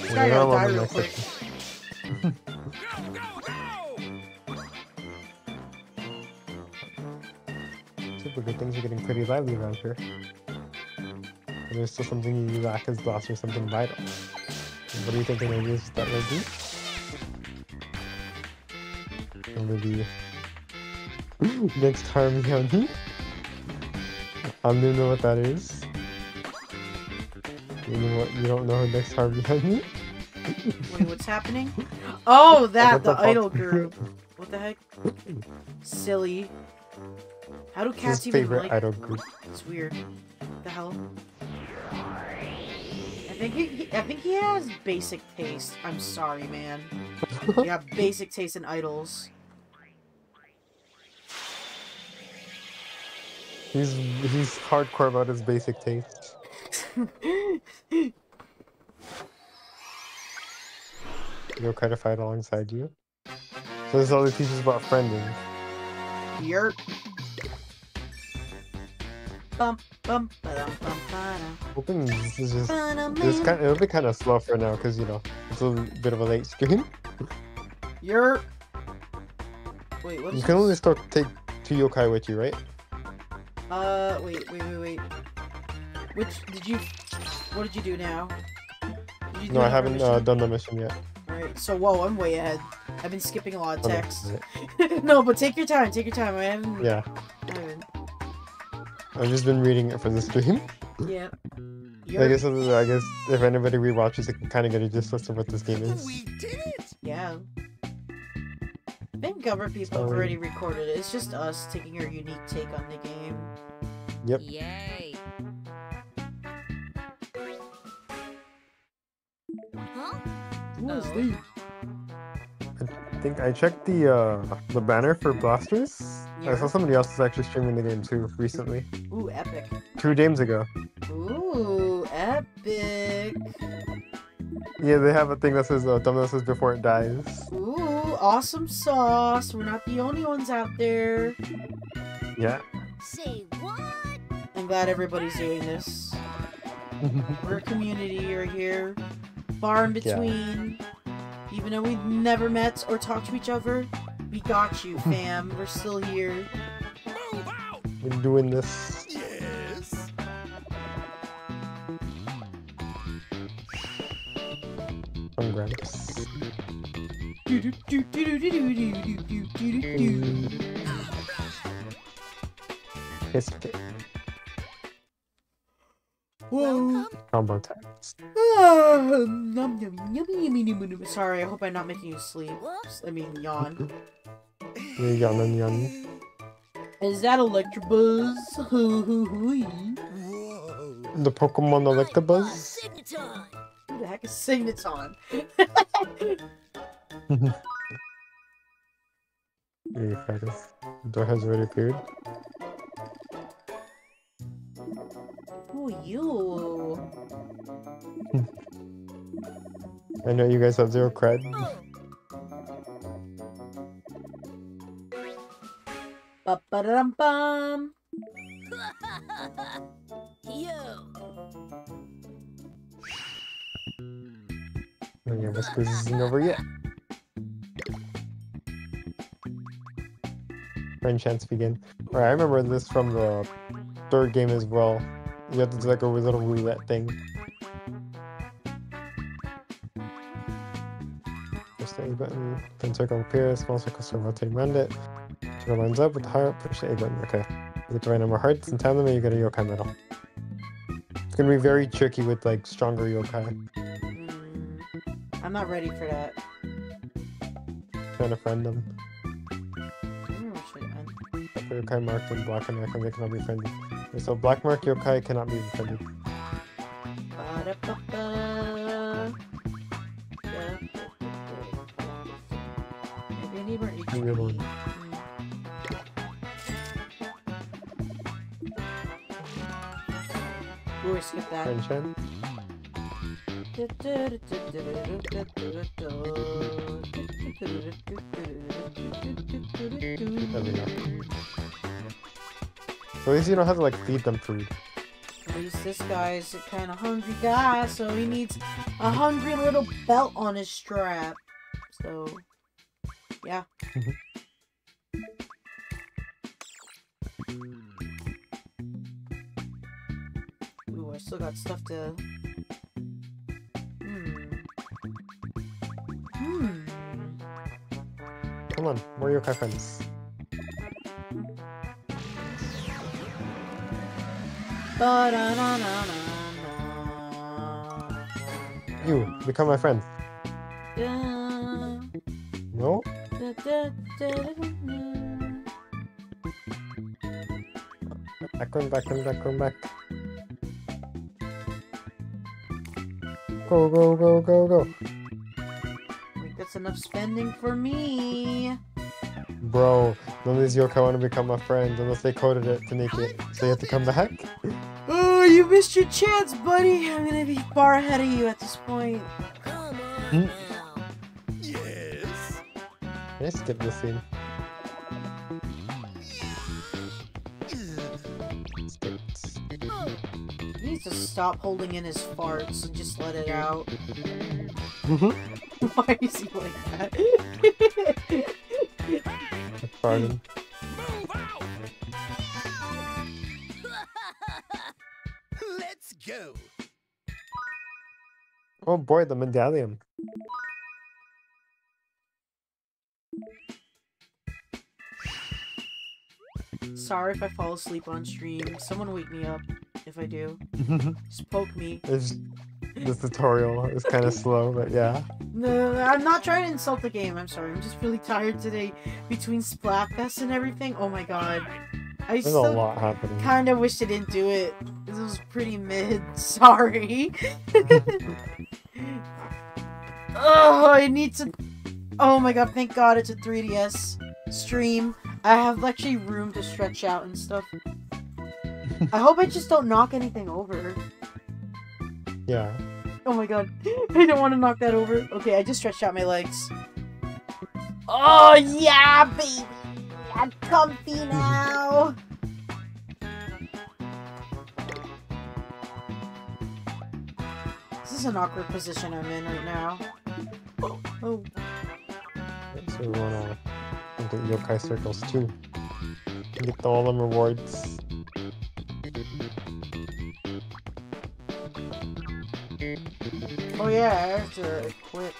This guy gotta die real quick. Go, go, go! Typically things are getting pretty lively around here. And there's still something you lack as Blaster or something vital. What do you think the idea is that would be? Maybe next time, Yogi. I don't know what that is. You know what? You don't know next time, Yogi. Wait, what's happening? Oh, that the idol group. What the heck? Silly. How do cats even favorite like idol group? It's weird. What the hell? I think he has basic taste. I'm sorry, man. Yeah, basic taste in idols. He's hardcore about his basic taste. Yo-Kai to fight alongside you. So this is all the teaches about friending. Yerp. Bum bum ba dum bum ba dum. Open is just it'll be kind of slow for now because you know it's a bit of a late stream. Yerp. Wait, what? You can only still take 2 Yo-Kai with you, right? Wait. Which did you? What did you do now? Did you do I haven't done the mission yet. Alright, so whoa, I'm way ahead. I've been skipping a lot of text. Okay. No, but take your time. Take your time. I haven't. Yeah. I've just been reading it for the stream. Yeah. I guess if anybody rewatches, they can kind of get a gist of what this game is. We did it. Yeah. I think other people have already recorded it. It's just us taking our unique take on the game. Yep. Yay. Huh? I think I checked the banner for Blasters. Yeah. I saw somebody else is actually streaming the game too recently. Ooh, epic. 2 games ago. Ooh, epic. Yeah, they have a thing that says "Dumbass says before it dies." Ooh. Awesome sauce. We're not the only ones out there. Yeah. Say what? I'm glad everybody's doing this. We're a community right here. Far in between. Yeah. Even though we've never met or talked to each other, we got you, fam. We're still here. We're doing this. Yes. I'm Gramps. Combo text. Sorry, I hope I'm not making you sleep. I mean, yawn. Is that Electabuzz? The Pokemon Electabuzz? Who the heck is Signaton? The door has already appeared. Who are you? I know you guys have 0 cred. Ba ba dum bum. Yeah, Whispers isn't over yet. Friend chance begin. Alright, I remember this from the 3rd game as well. You have to do like a little roulette thing. Push the A button, then circle appears, small circle start rotating around it. Circle lines up with the higher, push the A button. Okay. You get the right number of hearts and time them and you get a Yo-Kai medal. It's gonna be very tricky with like stronger Yo-Kai. I'm not ready for that. Trying to friend them. Yo-Kai marked and black and icon, they cannot be friendly. Okay, so black mark Yo-Kai cannot be friendly. Maybe I need more HP. Ooh, I skipped that. Friendship. There we go. So at least you don't have to like feed them food. least this guy's a kind of hungry guy, so he needs a hungry little belt on his strap. So, yeah. Ooh, I still got stuff to... Come on, more Yo-Kai friends. You become my friend. No? Back, run back. Go. That's enough spending for me. Bro, none of these Yo-Kai want to become my friend unless they coded it to Naked. So you have to come back? Oh, you missed your chance, buddy. I'm gonna be far ahead of you at this point. Come on. Yes. Can I skip this scene? He needs to stop holding in his farts and just let it out. Why is he like that? Farting. Move out! Let's go. Oh boy, the medallion. Sorry if I fall asleep on stream. Someone wake me up if I do. Just poke me. This tutorial is kind of slow, but yeah. No, I'm not trying to insult the game, I'm sorry. I'm just really tired today between Splatfest and everything. Oh my god. There's a lot happening. Kind of wish I didn't do it. This was pretty mid. Sorry. Oh, I need to... Oh my god, thank god it's a 3DS stream. I have actually room to stretch out and stuff. I hope I just don't knock anything over. Yeah. Oh my god. I don't want to knock that over. Okay, I just stretched out my legs. Oh yeah, baby! I'm comfy now! This is an awkward position I'm in right now. Oh. So we wanna do Yo-Kai circles too. Get all them rewards. Oh yeah, I have to quit.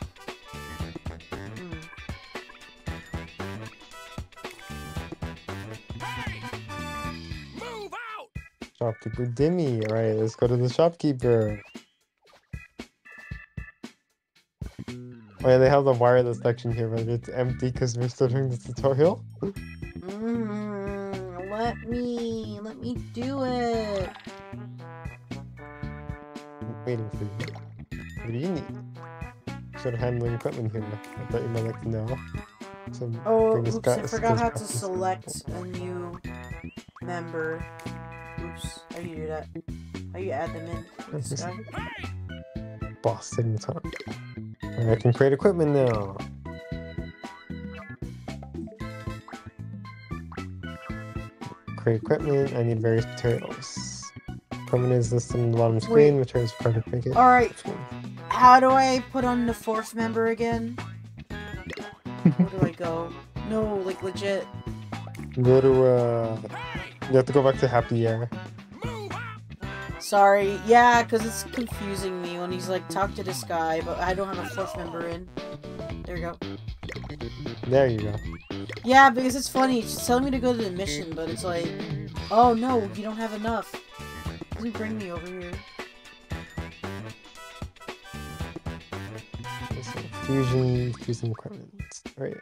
Hey! Move out! Shopkeeper Dimmy. Alright, let's go to the shopkeeper. Oh yeah, they have the wireless section here, but it's empty because we're still doing the tutorial. Let me do it. I'm waiting for you. What do you need? Sort of handling equipment here. I thought you might like to know. So oops, I forgot how to select a new member. Oops, how do you do that? How do you add them in? This guy? Boss signature. And I can create equipment now. Create equipment, I need various materials. Equipment is listed on the bottom screen, materials for card to pick it. Alright. How do I put on the fourth member again? Where do I go? No, like legit. Go to you have to go back to Happy Air. Sorry, yeah, because it's confusing me when he's like, talk to this guy, but I don't have a fourth member in. There you go. There you go. Yeah, because it's funny, she's telling me to go to the mission, but it's like, oh no, you don't have enough. Doesn't bring me over here. Fusion equipment. Alright.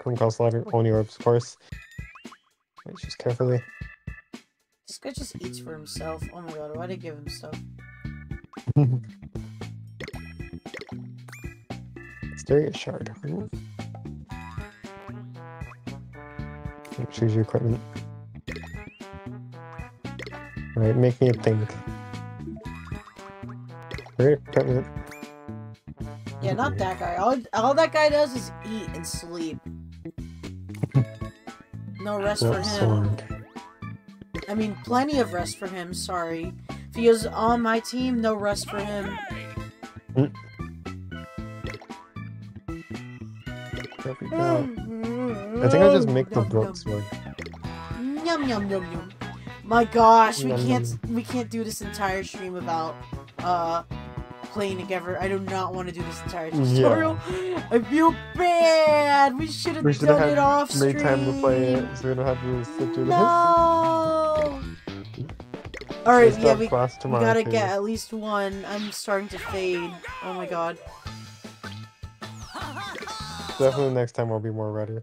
Couldn't cost a lot of only orbs, of course. Alright, just carefully. This guy just eats for himself. Oh my god, why'd I give him stuff? Mysterious shard. Choose your equipment. Alright, make me a thing. Great equipment. Yeah, not that guy. All that guy does is eat and sleep. No rest for him. I mean, plenty of rest for him, sorry. If he was on my team, no rest for him. There we go. I think I just make the books work. Yum yum yum yum. My gosh, we can't do this entire stream about playing together. I do not want to do this entire tutorial. Yeah. I feel bad. We should have done it off stream. We time to play it, so we don't have to sit through this. All right, yeah, we gotta get at least one. I'm starting to fade. Oh my god. Definitely next time I'll be more ready.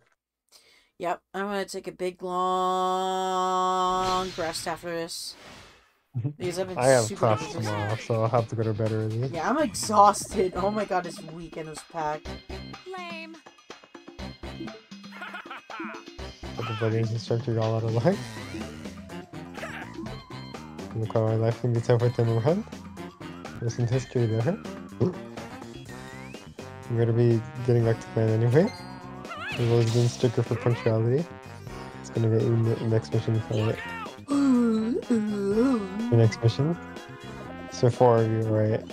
Yep, I'm gonna take a big long rest after this. Because I've been I have class tomorrow, so I'll have to go to bed early. Yeah, I'm exhausted. Oh my god, this weekend was packed. Lame. But the buddies instructor got a lot of life. Look how my life can be tough with them around. There's some history there. I'm gonna be getting back to plan anyway. We've always been sticker for punctuality. It's gonna be in the next mission for it. The next mission. So four of you, right?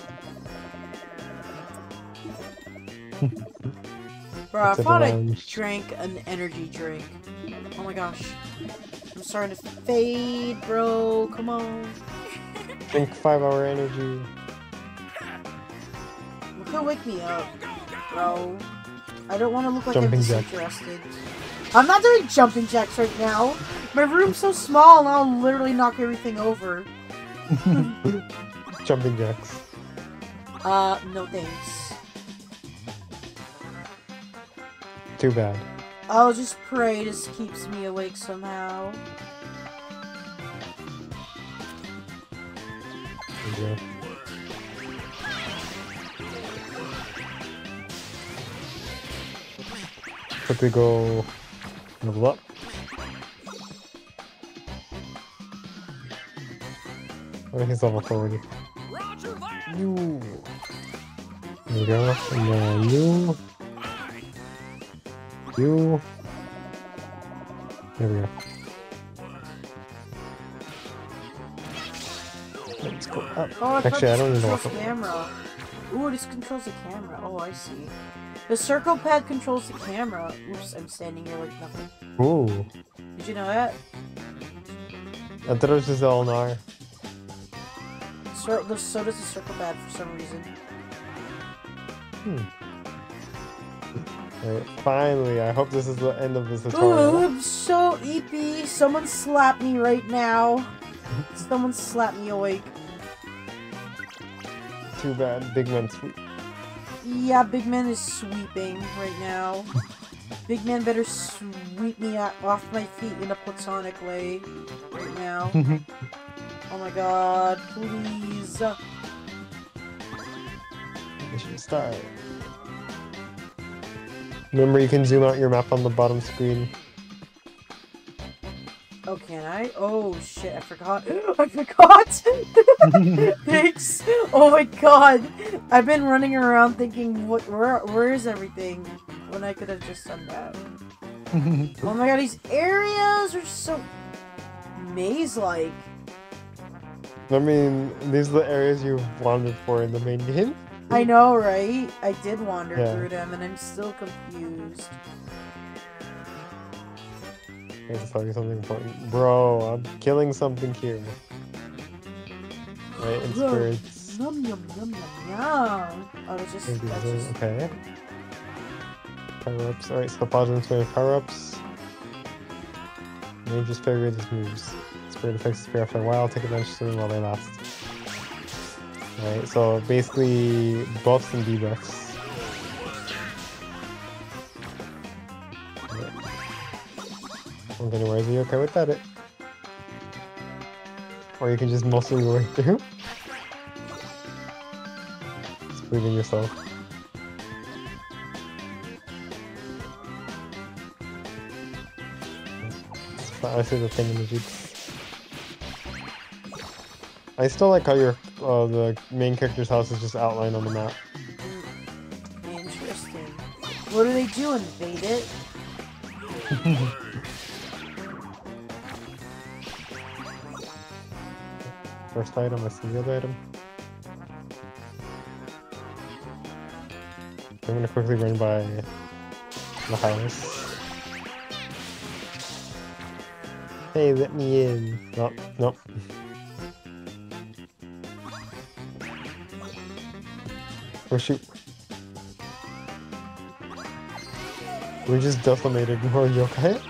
Bro, I thought I drank an energy drink. Oh my gosh. I'm starting to fade, bro. Come on. Drink 5-hour energy. Look how wake me up, bro. I don't want to look like I'm disinterested. I'm not doing jumping jacks right now. My room's so small, and I'll literally knock everything over. Jumping jacks. No thanks. Too bad. I'll just pray this keeps me awake somehow. There you go. Quickly go level up. I think it's level 4 already. You. There we go. And then you. You. There we go. Let's go up. Oh, actually, I don't even know what's up. Ooh, this controls the camera. Oh, I see. The circle pad controls the camera. Oops, I'm standing here like nothing. Ooh. Did you know that? I thought it was just L and R. So does the circle pad for some reason. Hmm. Right, finally, I hope this is the end of this tutorial. Ooh, I'm so eepy. Someone slap me right now. Someone slap me awake. Too bad, Big Man sweet. Yeah, Big Man is sweeping right now. Big Man better sweep me off my feet in a platonic way right now. Oh my god, please. I should start. Remember, you can zoom out your map on the bottom screen. Oh, can I? Oh shit, I forgot. I forgot! Thanks! Oh my god! I've been running around thinking, where is everything? When I could have just done that. Oh my god, these areas are so maze-like. I mean, these are the areas you've wandered for in the main game. I know, right? I did wander through them and I'm still confused. I have to tell you something important. Bro, I'm killing something here. Right, in spirits. Yum, yum, yum, yum, yum. Oh, it's just... Okay. Power-ups. Alright, so positive and power-ups. Ranger's favorite is moves. Spirit affects the spirit for a while. Take advantage of them while they last. Alright, so basically buffs and debuffs. Anyways, are you okay with that? Or you can just mostly work through. Just believe in yourself. I see the thing in the jeeps. I still like how your the main character's house is just outlined on the map. Interesting. What do they do? Invade it? first item is the other item. I'm gonna quickly run by the house. Hey, let me in. Nope, nope. Oh shoot. We just decimated more yokai.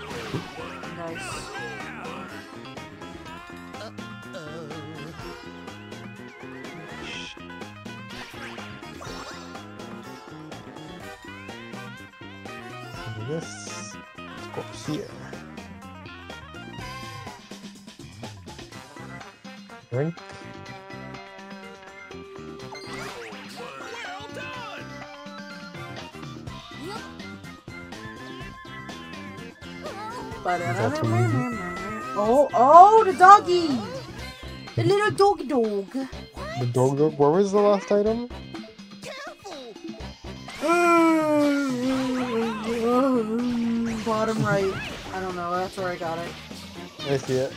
Doggy! The little doggy dog. The dog dog? Where was the last item? Bottom right. I don't know. That's where I got it. I see it.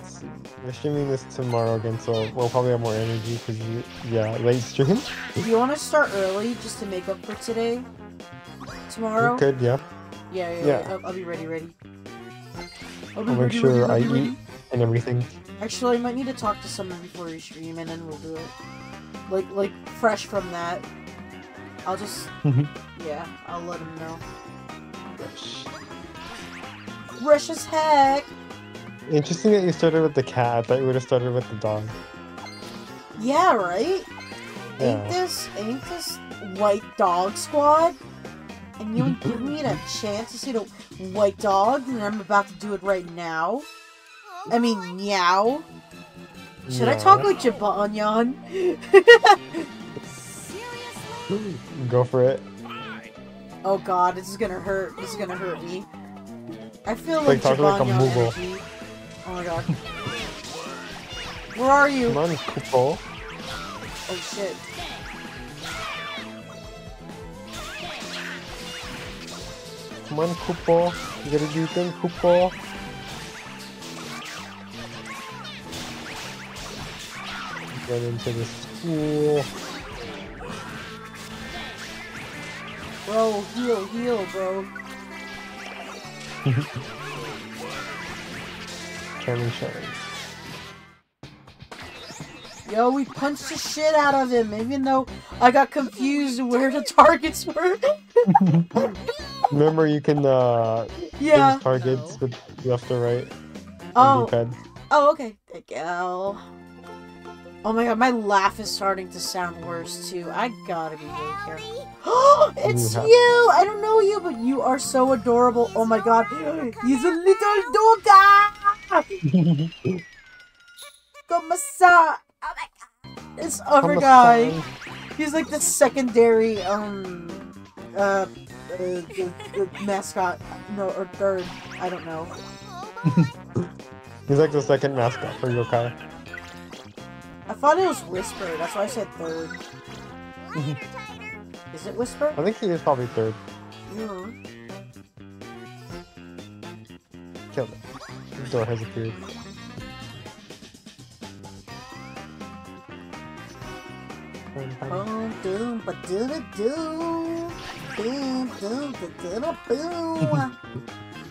Let's see. We're streaming this tomorrow again, so we'll probably have more energy because yeah, late stream. If you want to start early just to make up for today. Tomorrow? Good, yeah. Yeah. I'll be ready. I'll make sure I eat and everything. Actually, I might need to talk to someone before you stream, and then we'll do it. Like fresh from that. I'll just, yeah, I'll let him know. Fresh as heck. Interesting that you started with the cat. I thought you would have started with the dog. Yeah, right? Yeah. Ain't this White Dog Squad? And you give me a chance to see the white dog, and I'm about to do it right now. I mean, meow. Should I talk like Jibanyan? Go for it. Oh god, this is gonna hurt. This is gonna hurt me. I feel like Jibanyan energy. Oh my god. Where are you? Come on, Kupo. Oh shit. Come on, Kupo. You gotta do things, Kupo. Get into the school. Bro, heal, bro. Cannon shelling. Yo, we punched the shit out of him, even though I got confused where the targets were. Remember, you can change targets with left or right. Oh, okay. Thank you. Oh my god, my laugh is starting to sound worse too. I gotta be really careful. It's you! I don't know you, but you are so adorable. Oh my god, he's a little dog! Komasan! Oh my god! This other guy. He's like the secondary, the mascot, no, or third, I don't know. He's like the second mascot for Yo-Kai. I thought it was Whisper, that's why I said third. Is it Whisper? I think he is probably third. Killed it. The door has appeared. Boom, doom, ba doo da doo. Boom, boom, da da boom.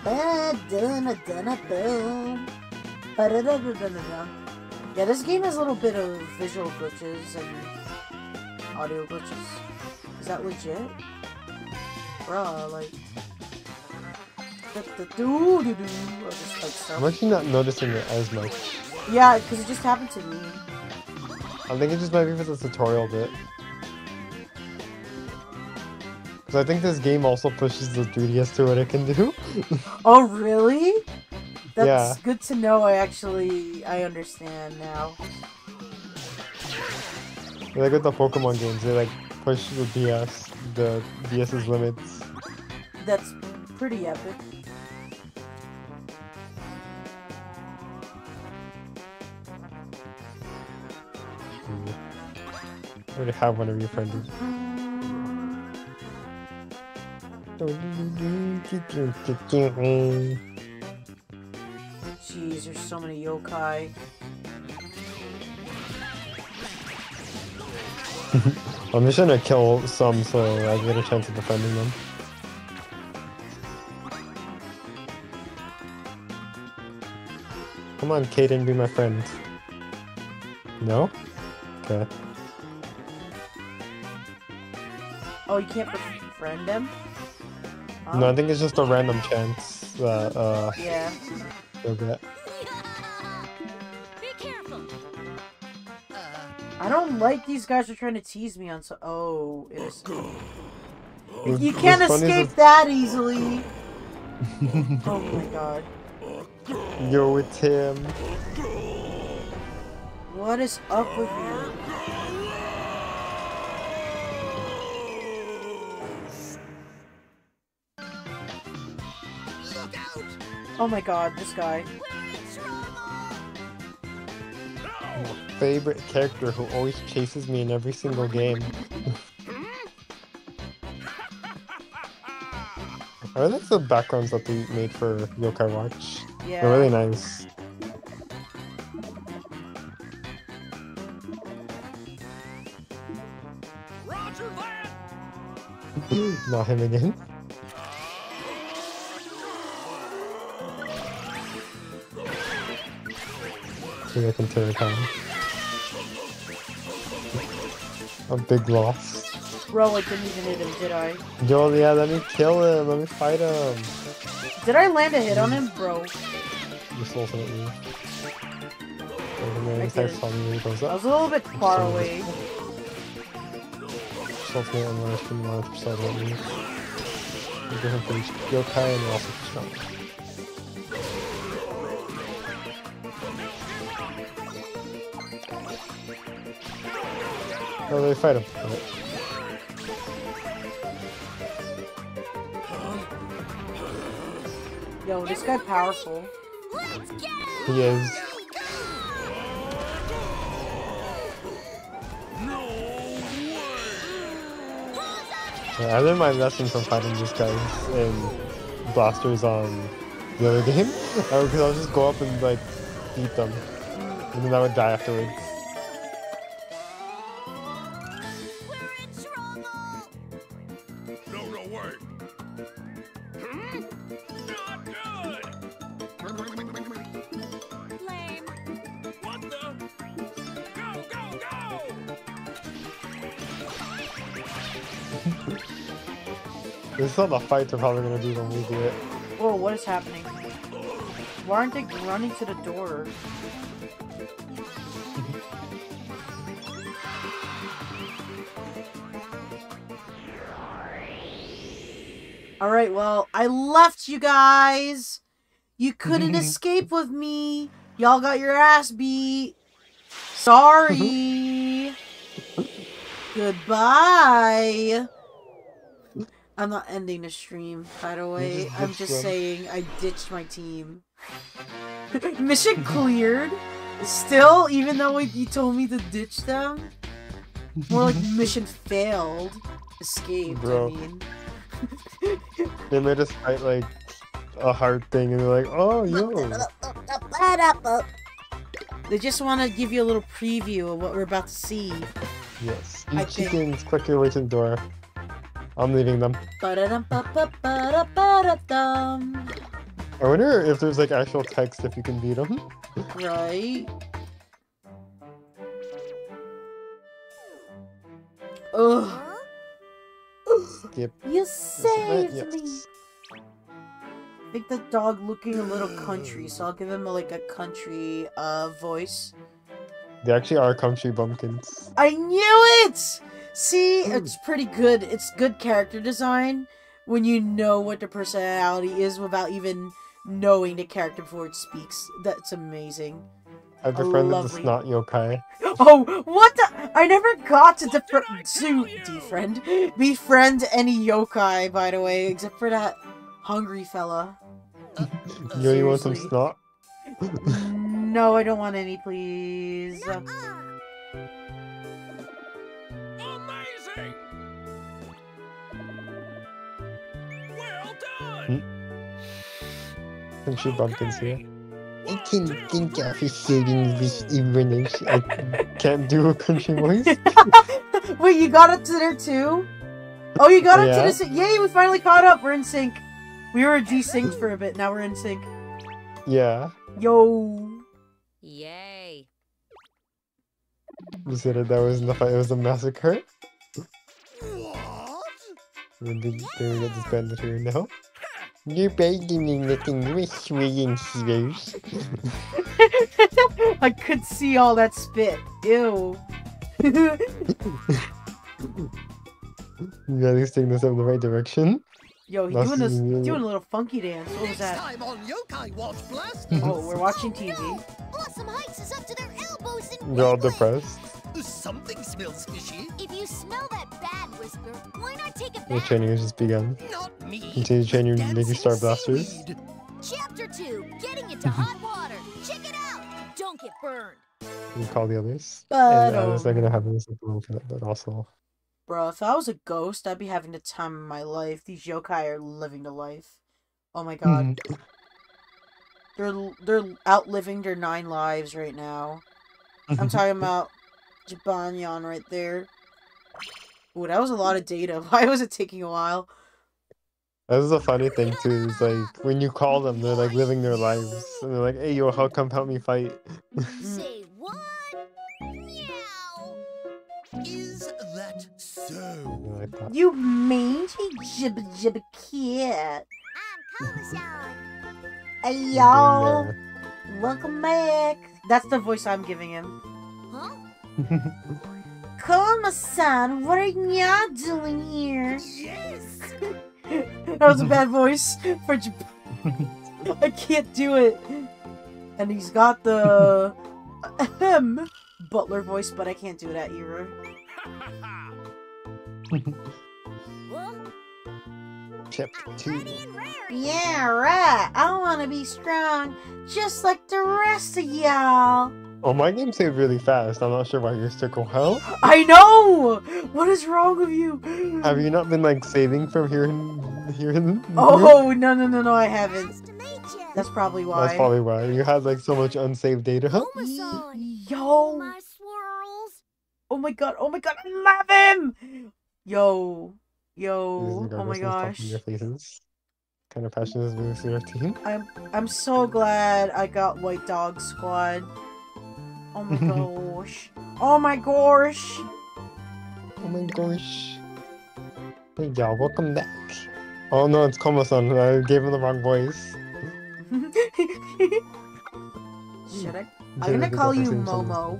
Ba da da boom. Ba da da da da. Yeah, this game has a little bit of visual glitches and audio glitches. Is that legit? Bruh, like. I'm actually not noticing it as much. Yeah, because it just happened to me. I think it just might be for the tutorial bit. Because I think this game also pushes the 3DS to what it can do. Oh, really? That's good to know. I understand now. Like with the Pokemon games, they like push the DS's limits. That's pretty epic. I already have one of your friends. Jeez, there's so many yokai. I'm just gonna kill some so I get a chance of defending them. Come on, Kaden, be my friend. No? Okay. Oh, you can't befriend them? No, I think it's just a random chance that, yeah. You'll get. Be careful. I don't like these guys are trying to tease me on so- Oh, it is- You can't escape that easily! Oh my god. You're with him. What is up with you? Look out! Oh my god, this guy. My favorite character who always chases me in every single game. I really like the backgrounds that they made for Yo-Kai Watch. Yeah. They're really nice. Roger that! Not him again. I can tear it down. A big loss. Bro, I didn't even hit him, did I? Yo, yeah, let me kill him, let me fight him. Did I land a hit on him, bro? Just ultimately. I was a little bit far away. Just ultimately unless from 100% of me. I'm going to finish Yokai and also Chunk. Oh, they fight him. All right. Yo, this guy powerful. He is. Yeah, I learned my lesson from fighting these guys and blasters on the other game. Because I'll just go up and like beat them, and then I would die afterwards. It's not the fight they're probably gonna do when we do it. Whoa, what is happening? Why aren't they running to the door? Alright, well, I left you guys! You couldn't escape with me! Y'all got your ass beat! Sorry! Goodbye! I'm not ending the stream, by the way. I'm just saying I ditched my team. Mission cleared? Still? Even though you told me to ditch them? More like mission failed. Escaped, bro. I mean. They made us fight like a hard thing and they're like, oh, yo. They just want to give you a little preview of what we're about to see. Yes. Eat chickens, click your way to the door. I'm leaving them. I wonder if there's like actual text if you can beat them. Right. Ugh. Skip. You saved me. Make the dog looking a little country, so I'll give him like a country voice. They actually are country bumpkins. I knew it. See, it's pretty good. It's good character design when you know what the personality is without even knowing the character before it speaks. That's amazing. I befriended the snot yokai. Oh, what the? I never got to befriend any yokai, by the way, except for that hungry fella. Yo, you want some snot? No, I don't want any, please. think she bugged in here. I can't think of hearing this evening. I can't do a country voice. Wait, you got up to there too? Oh, you got up to this. Yay, we finally caught up. We're in sync. We were desynced for a bit. Now we're in sync. Yeah. Yo. Yay. You said that was the fight. It was a massacre. What? When did they get disbanded here now? You're begging me nothing, you were swinging heroes. I could see all that spit. Ew. You guys taking this up in the right direction. Yo, he's doing a little funky dance. What was that? Next time on Yo-Kai Watch Blasters. Oh, we're watching TV. No, Blossom Heights is up to their elbows in They're all depressed. Something smells fishy. If you smell that bad, Whisper, why not take a bath? The training has just begun. Not me. Continue training to make you Star Blasters. Chapter 2, getting into hot water. Check it out. Don't get burned. You call the others. But it's not gonna happen this moment, but also. Bro, if I was a ghost, I'd be having the time of my life. These yokai are living the life. Oh my god. They're outliving their 9 lives right now. I'm talking about Jibanyan right there. Ooh, that was a lot of data. Why was it taking a while? That was a funny thing too. It's like when you call them, they're like living their lives. And they're like, hey yo, how come help me fight? Say what? Meow. Is that so? Like that. You mangy jib cat. I'm Komasan. Hey y'all. Welcome back. That's the voice I'm giving him. Huh? Komasan, what are y'all doing here? Yes. That was a bad voice for Japan. I can't do it. And he's got the butler voice, but I can't do that either. Chapter 2. Yeah, right. I want to be strong, just like the rest of y'all. Oh, my game saved really fast. I'm not sure why you're stuck on hell. I know! What is wrong with you? Have you not been, like, saving from here and here? Oh, no, I haven't. Nice to meet you. That's probably why. That's probably why. You had, like, so much unsaved data. Yo! My swirls. Oh my god, I love him! Yo. Oh my gosh. Kind of passionate with your team. I'm so glad I got White Dog Squad. Oh my gosh. Oh my gosh. Hey y'all, welcome back. Oh no, it's Komasan. I gave him the wrong voice. Should I? I'm gonna call you Momo.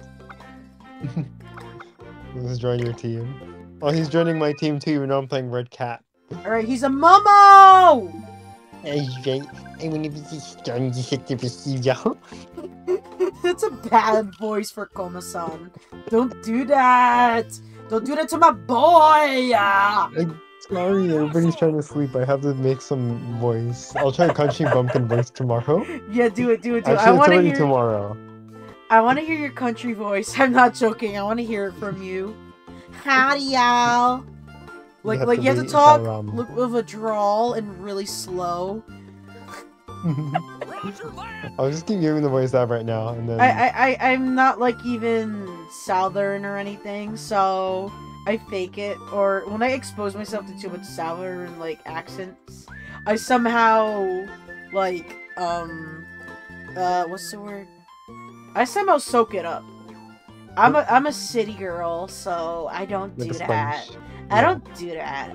Let's join your team. Oh, he's joining my team too, even though I'm playing Red Cat. Alright, he's a Momo! Alright, I'm gonna be done to hit the y'all. That's a bad voice for Komasan. Don't do that! Don't do that to my boy! I'm sorry, everybody's trying to sleep. I have to make some voice. I'll try a country bumpkin voice tomorrow. Yeah, do it. Actually, I want to hear tomorrow. I want to hear your country voice. I'm not joking. I want to hear it from you. Howdy, y'all. Like you have to talk look with a drawl and really slow. I'll just keep giving the voice out right now, and then I'm not like even Southern or anything, so I fake it. Or when I expose myself to too much Southern like accents, I somehow like what's the word? I somehow soak it up. I'm a city girl, so I don't do that. I don't do that.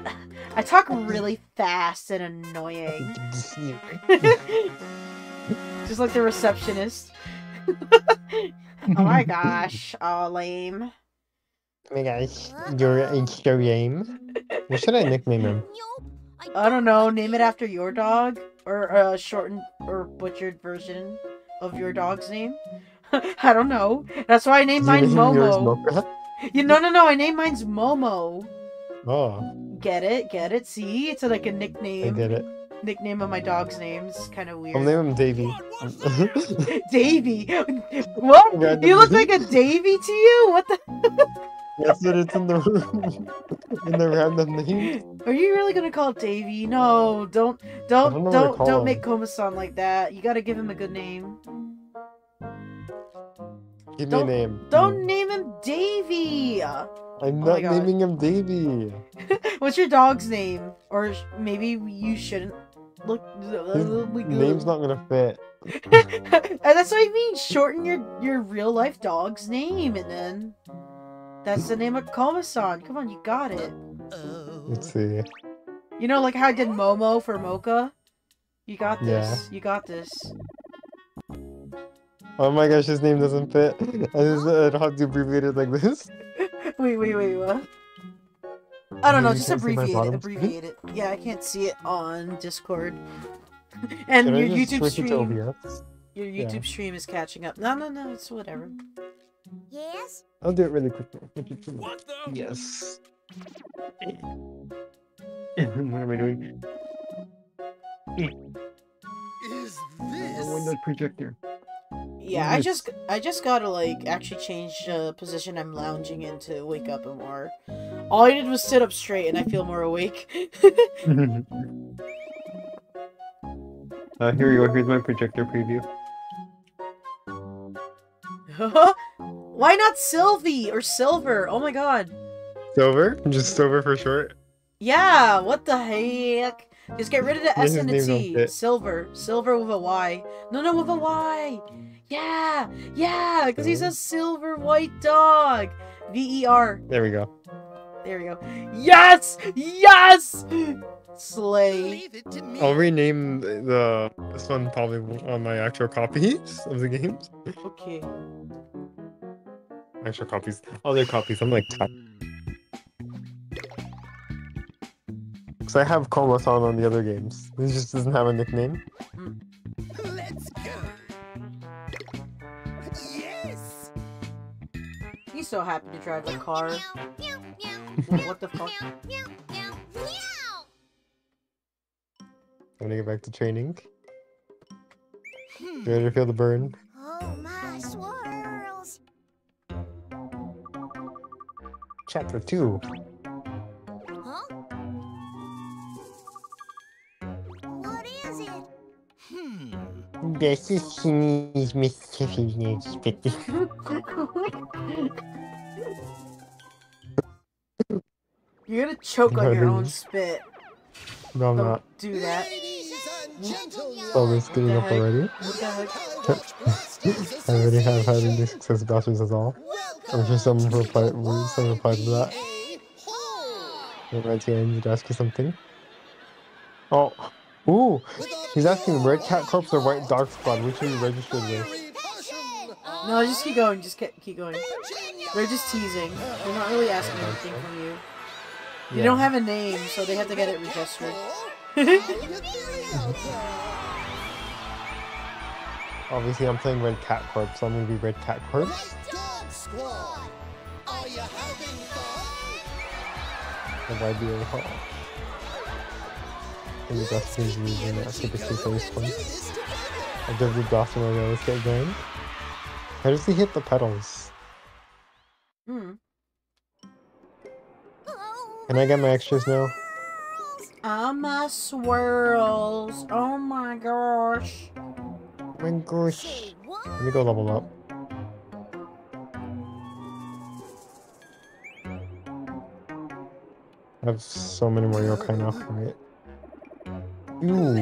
I talk really fast and annoying. Just like the receptionist. Oh my gosh, oh lame. Oh my gosh, you're lame. What should I nickname him? I don't know, name it after your dog? Or a shortened or butchered version of your dog's name? I don't know. That's why I named mine Momo. Yeah, no, I named mine's Momo. Oh. Get it? See? It's like a nickname. I did it. Nickname of my dog's name. It's kind of weird. I'll name him Davey. Davey? What? You look like a Davey to you? What the? That's what it's in the room. in the random name. Are you really gonna call Davey? No, don't make Komasan like that. You gotta give him a good name. Give me a name. Don't name him Davey. I'm not naming him Davey. What's your dog's name? Or maybe you shouldn't. Look, name's not gonna fit. And that's what I mean. Shorten your real life dog's name, and then that's the name of Komasan. Come on, you got it. Let's see. You know, like how I did Momo for Mocha. You got this. Yeah. You got this. Oh my gosh, his name doesn't fit. I don't have to abbreviate it like this. Wait, what? I don't know, just abbreviate it. Yeah, I can't see it on Discord. And your YouTube stream is catching up. No, it's whatever. Yes? I'll do it really quickly. What the? Yes. What am I doing? Is this? The window projector. Yeah, I just gotta like actually change the position I'm lounging in to wake up and more. All I did was sit up straight, and I feel more awake. Here you go. Here's my projector preview. Why not Sylvie or Silver? Oh my god. Silver? Just Silver for short. Yeah. What the heck? Just get rid of the S and the T. Silver. Silver with a Y. No, with a Y. Yeah, because he's a silver white dog. V-E-R. There we go. Yes! Slay. I'll rename this one probably on my actual copies of the games. Okay. Actual copies. Oh, they're copies. I'm like... I have Komasan on the other games. He just doesn't have a nickname. Let's go. Yes. He's so happy to drive a car. What the fuck? I'm gonna get back to training. You ready to feel the burn? Oh my swirls! Chapter 2. This is Shinny's mischievous business. You're gonna choke on your own spit. No, I'm not. Don't do that. Oh, it's getting up already? What the heck? I already have had any success with Blasters at all. I'm sure someone replied to that. I'm going to ask you something. Oh. Ooh, he's asking Red Cat Corpse or White Dog Squad, which are you registered with? No, just keep going, keep going. They're just teasing. They're not really asking anything from you. You don't have a name, so they have to get it registered. Obviously, I'm playing Red Cat Corpse, so I'm gonna be Red Cat Corpse. If I do a call. And the Blasters region, I think it's the first one. I did the Blaster right now, let's get going. How does he hit the pedals? Can I get my extras now? My swirls! Oh my gosh! Let me go level up. I have so many more yokai now for it. Ooh.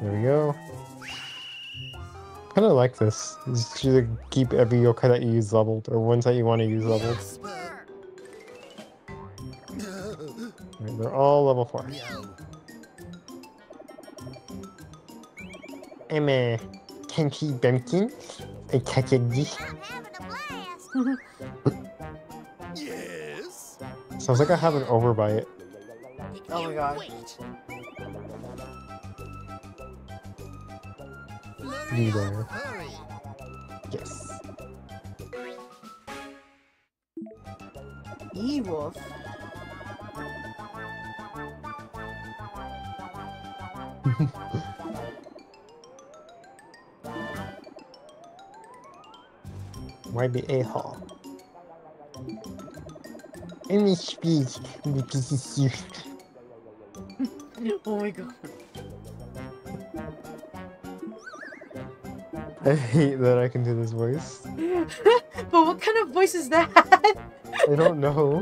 There we go. Kinda like this. You just like, keep every yokai that you use leveled, or ones that you want to use leveled. Right, they're all level 4. I'm a Kenshi Bumpkin. I catch a dish. Yes. Sounds like I have an overbite. Oh my god. You there. Yes. E-Wolf. YBA Hall. Any speed, you piece of shit. Oh my god. I hate that I can do this voice. But what kind of voice is that? I don't know.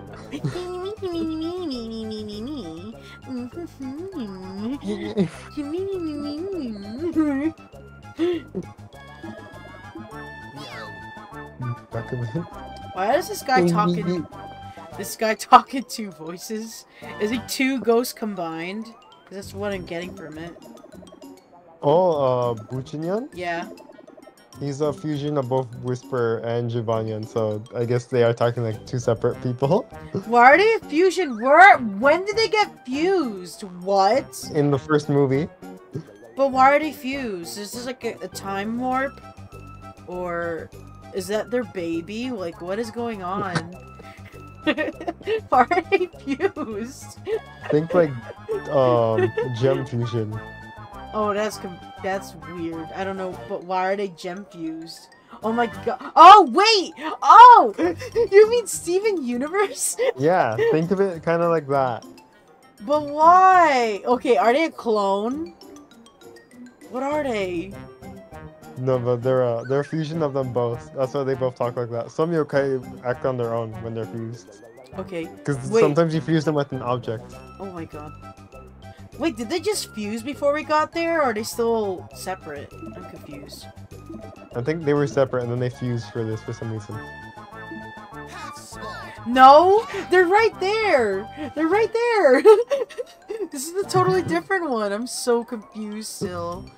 Why is this guy talking? This guy talking two voices? Is it two ghosts combined? Because that's what I'm getting from it. Oh, Buchinyan? Yeah. He's a fusion of both Whisper and Jibanyan, so I guess they are talking like two separate people. Why are they a fusion? Where? When did they get fused? What? In the first movie. But why are they fused? Is this like a time warp? Or is that their baby? Like, what is going on? Why are they fused? Think like gem fusion. Oh, that's weird. I don't know, but why are they gem fused? Oh my god. Oh, wait! Oh! You mean Steven Universe? Yeah, think of it kind of like that. But why? Okay, are they a clone? What are they? No, but they're a fusion of them both. That's why they both talk like that. Some yokai act on their own when they're fused. Okay. Because sometimes you fuse them with an object. Oh my god. Wait, did they just fuse before we got there, or are they still separate? I'm confused. I think they were separate, and then they fused for this for some reason. No! They're right there! They're right there! This is a totally different one. I'm so confused still.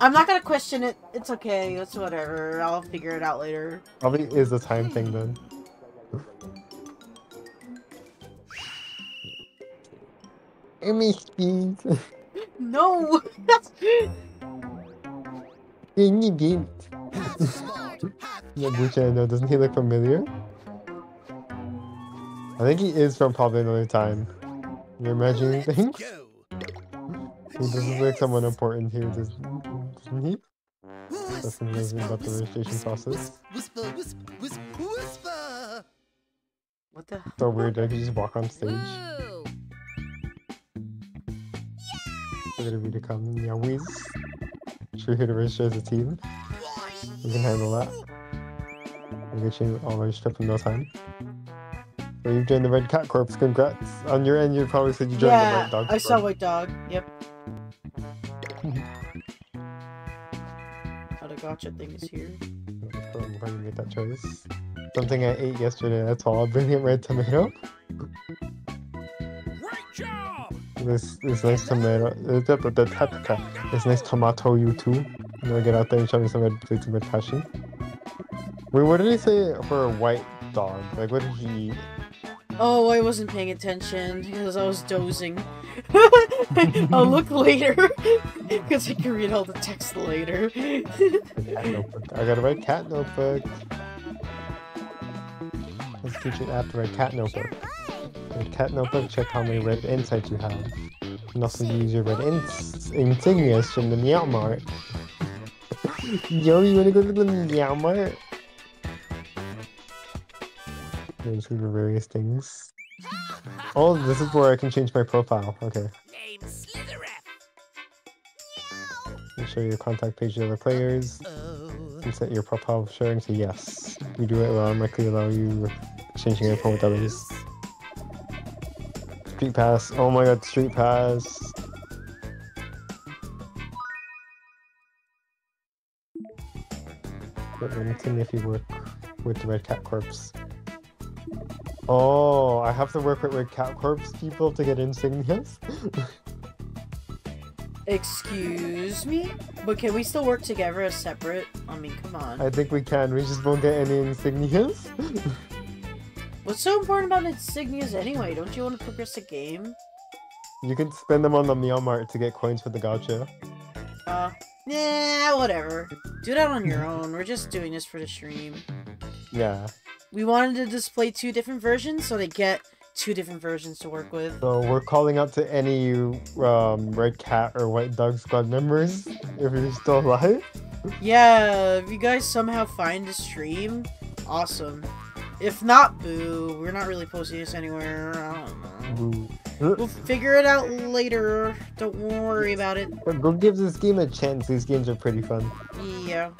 I'm not gonna question it. It's okay. It's whatever. I'll figure it out later. Probably is the time thing, then. No! That's... Yeah, Buchan, doesn't he look familiar? I think he is from probably another time. You're imagining things? He doesn't look like someone important here, doesn't he? That's amazing about the registration process. What the? So weird, I could just walk on stage. Gonna be to come Yahweez. Sure here to register as a team. We can handle that. We're gonna change all our stuff in no time. So you've joined the Red Cat Corpse, congrats. On your end you probably said you joined the White Dog Squad. I saw White Dog, yep. Oh, the gotcha thing is here. I'm glad you made that choice. Something I ate yesterday, that's all. Brilliant red tomato. This nice tomato. This nice tomato, you too. I'm gonna get out there and show me some red plates of red passion. Wait, what did he say for a white dog? Like, what did he eat? Oh, I wasn't paying attention because I was dozing. I'll look later because I can read all the text later. I got a red cat notebook. Let's teach it after red cat notebook. Red cat notebook, check how many red insights you have. You can also use your red insignias from the Meow Mart. Yo, you wanna go to the Meow Mart? Those are various things. Oh, this is where I can change my profile. Okay. You show your contact page to other players. You set your profile sharing to yes. You do it automatically, allow you changing your phone with others. Street Pass. Oh my god, Street Pass. But anything if you work with the Red Cat Corpse. Oh, I have to work with Red Cat Corpse people to get insignias? Excuse me? But can we still work together as separate? I mean, come on. I think we can. We just won't get any insignias. What's so important about insignias anyway? Don't you want to progress the game? You can spend them on the Meow Mart to get coins for the gacha. Nah, whatever. Do that on your own. We're just doing this for the stream. Yeah. We wanted to display two different versions, so they get two different versions to work with. So we're calling out to any Red Cat or White Dog Squad members, if you're still alive. Yeah, if you guys somehow find the stream, awesome. If not, boo. We're not really posting this anywhere. I don't know. We'll figure it out later. Don't worry about it. Go give this game a chance. These games are pretty fun. Yeah.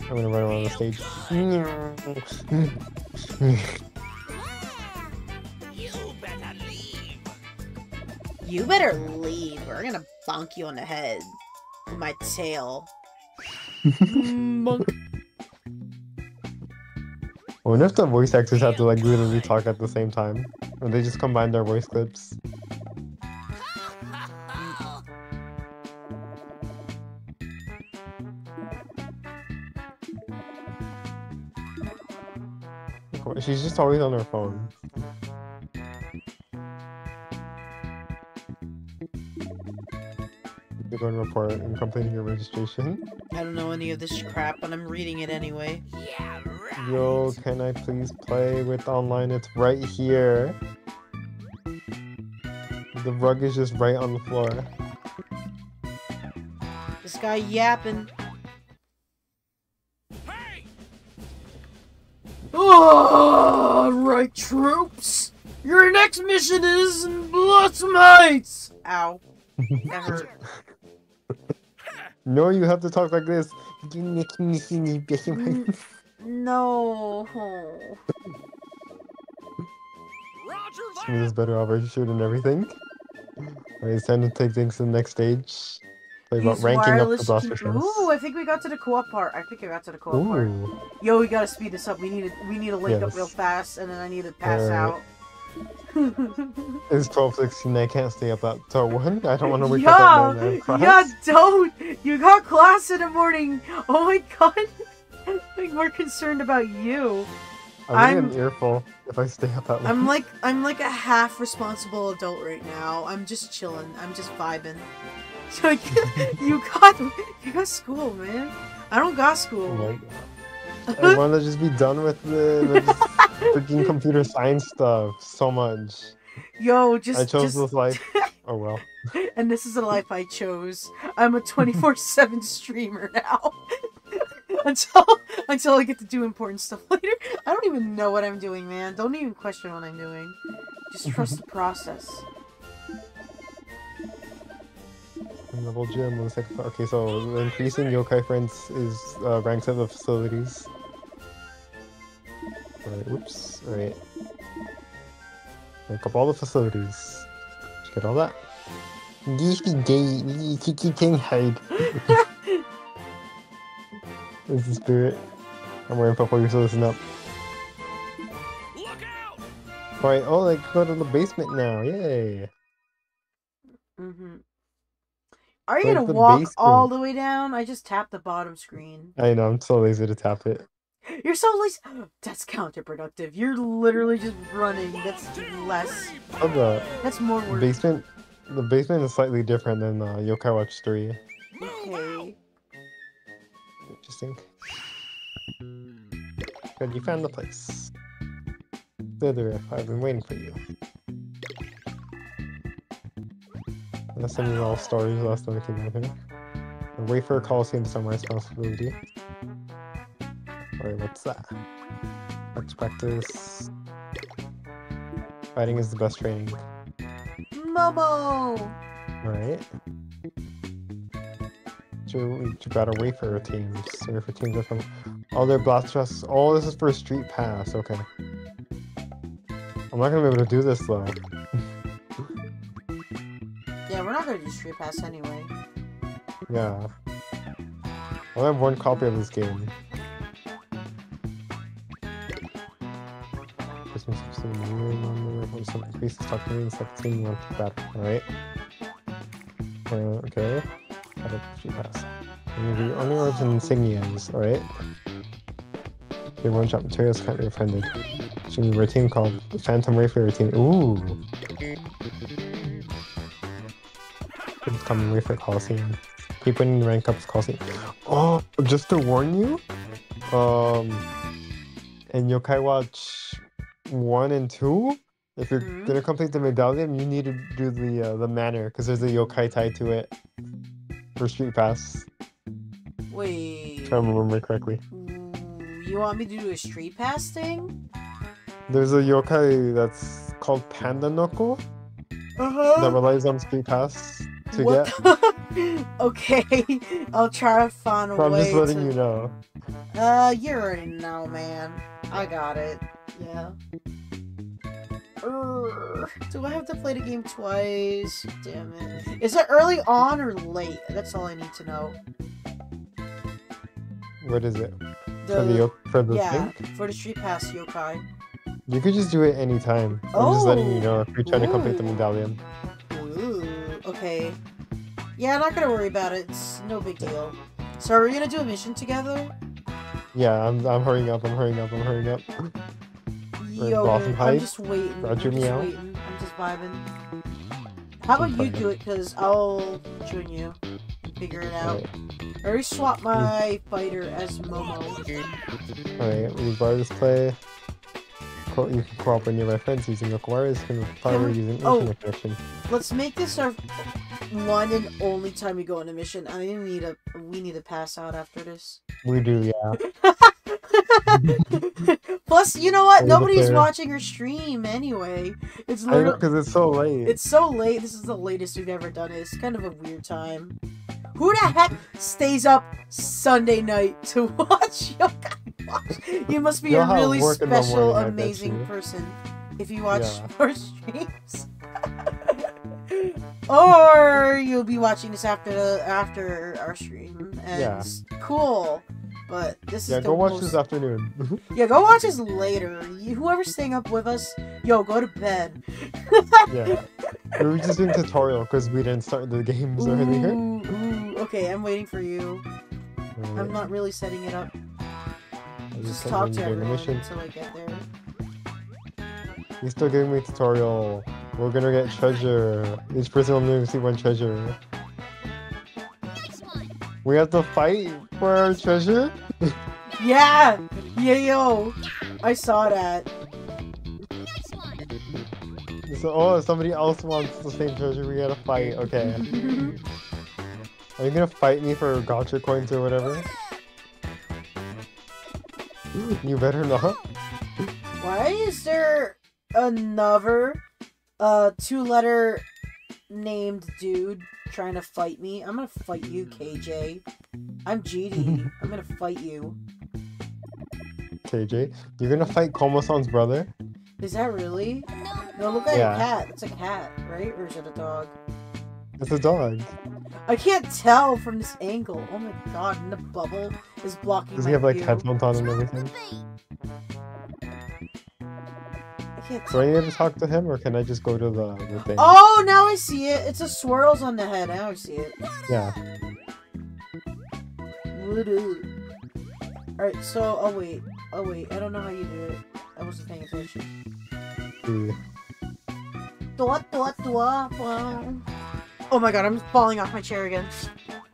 I'm gonna run around the stage. You better leave, or I'm gonna bonk you on the head with my tail. Bonk. I wonder if the voice actors have to like literally talk at the same time, or they just combine their voice clips. She's just always on her phone. They're going to report and complain your registration. I don't know any of this crap, but I'm reading it anyway. Yeah, right. Yo, can I please play with online? It's right here. The rug is just right on the floor. This guy yapping. Alright, troops! Your next mission is Bloodmates! Ow. That hurt. No, you have to talk like this. No. Smooth is better off shoot and everything. Alright, it's time to take things to the next stage. Play about ranking up the boss. Ooh, I think we got to the co-op part. I think I got to the co-op part. Yo, we gotta speed this up. We need to link up real fast, and then I need to pass out. It's 12:16. I can't stay up till 1. I don't want to wake up at 9. Yeah, don't. You got class in the morning. Oh my god. I'm more concerned about you. I'm an earful if I stay up at 1. I'm like a half responsible adult right now. I'm just chilling. I'm just vibing. So you got school, man. I don't got school. Oh I want to just be done with the freaking computer science stuff so much. Yo, I chose this life. Oh well. And this is a life I chose. I'm a 24/7 streamer now. until I get to do important stuff later. I don't even know what I'm doing, man. Don't even question what I'm doing. Just trust the process. Level gym was like, okay, so increasing yokai friends is ranks up the facilities. Alright, whoops, alright. Rank up all the facilities. Did you get all that? This is the spirit. I'm wearing purple, you're so listen up. Alright, oh, like, go to the basement now, yay! Mm-hmm. Are you gonna walk all the way down? I just tapped the bottom screen. I know, I'm so lazy to tap it. You're so lazy. That's counterproductive. You're literally just running. That's less. That's more work. The basement is slightly different than Yo-Kai Watch 3. Okay. Interesting. Good, you found the place. Siver, I've been waiting for you. That's in all stories last time I came out here. The Wafer Coliseum is my responsibility. Alright, what's that? Let's practice. Fighting is the best training. Momo! Alright. You got a wafer teams. Wafer teams are from all their blasters. Oh, this is for Street Pass. Okay. I'm not gonna be able to do this though. I'm not gonna do Street Pass anyway. Yeah. I only have one copy of this game. Christmas is the moon, some increase the stock and stuff team on the battle, alright? Okay. I don't Street Pass. I'm gonna do onwards and insignias, alright? They one shot materials can't be offended. Should be a team called the Phantom Wayfarer team. Ooh. Coming away for Coliseum. Keep winning rank ups Coliseum. Oh, just to warn you, in Yo-Kai Watch 1 and 2, if you're gonna complete the medallion, you need to do the manor, because there's a yokai tied to it for Street Pass. Wait. If I remember correctly. You want me to do a Street Pass thing? There's a yokai that's called Panda Noko. Uh-huh. That relies on Street Pass to what get. Okay, I'll try to find a way. I'm just letting you know. You already know, man. I got it. Yeah. Do I have to play the game twice? Damn it. Is it early on or late? That's all I need to know. What is it? For the Street Pass yokai. You could just do it anytime. Oh. I'm just letting you know if you're trying to complete the medallion. Ooh, okay. Yeah, not gonna worry about it. It's no big deal. So are we gonna do a mission together? Yeah, I'm hurrying up, I'm hurrying up. Yo, I'm just waiting. I'm just vibing. How about you do it, because I'll join you and figure it out. Right. I already swapped my fighter as Momo. Alright, we bars play. You can co-op with nearby friends using the wires from the fighter using internet connection. Let's make this our one and only time we go on a mission. I mean, we need to pass out after this. We do, yeah. Plus, you know what? Nobody's watching her stream anyway. It's literally because it's so late. It's so late. This is the latest we've ever done it. It's kind of a weird time. Who the heck stays up Sunday night to watch Yo-Kai Watch? You must be a really special, amazing person if you watch more streams. Or you'll be watching this after our stream. And cool. But this is go watch this afternoon. Yeah, go watch this later. Whoever's staying up with us, yo, go to bed. Yeah. We were just doing tutorial because we didn't start the games earlier. Ooh, okay, I'm waiting for you. Right. I'm not really setting it up. Just talk to everyone until I get there. You're still giving me a tutorial. We're gonna get treasure. Each person will receive one treasure. We have to fight for our treasure? Yeah! Yeah, yo! I saw that. So, somebody else wants the same treasure, we gotta fight, okay. Are you gonna fight me for gacha coins or whatever? You better not. Why is there another two-letter named dude trying to fight me? I'm gonna fight you, KJ. I'm GD. I'm gonna fight you. KJ? You're gonna fight Komasan's brother? Is that really? No, look at a cat. It's a cat, right? Or is it a dog? It's a dog. I can't tell from this angle. Oh my god, and the bubble is blocking Does he have, like, headphones on and everything? Do I need to talk to him, or can I just go to the thing? Oh, now I see it! It's a swirls on the head, now I see it. Yeah. Alright, so, oh wait, I don't know how you do it. I wasn't paying attention. Oh my god, I'm falling off my chair again.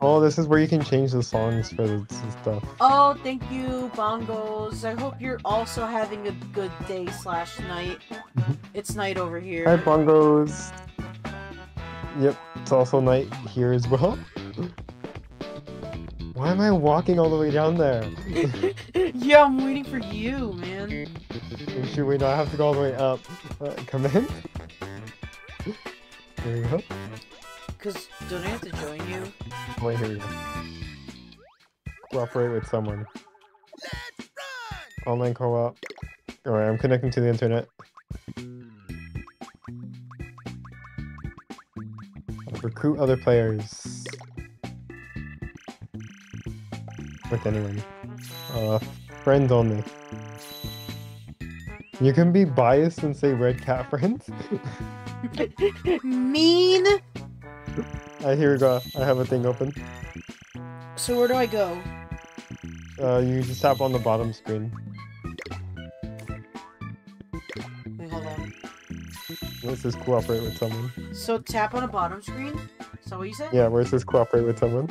Oh, this is where you can change the songs for this stuff. Oh, thank you, Bongos. I hope you're also having a good day/night. It's night over here. Hi, Bongos. Yep, it's also night here as well. Why am I walking all the way down there? Yeah, I'm waiting for you, man. Shoot, wait, no, I have to go all the way up. Come in. There you go. Because, don't I have to join you? Wait, here we go. Cooperate with someone. Let's run! Online co-op. Alright, I'm connecting to the internet. Recruit other players. With anyone. Friends only. You can be biased and say red cat friends. Mean! Alright, here we go. I have a thing open. So where do I go? You just tap on the bottom screen. Wait, hold on. Where it says cooperate with someone. So tap on the bottom screen? Is that what you said? Yeah, where it says cooperate with someone.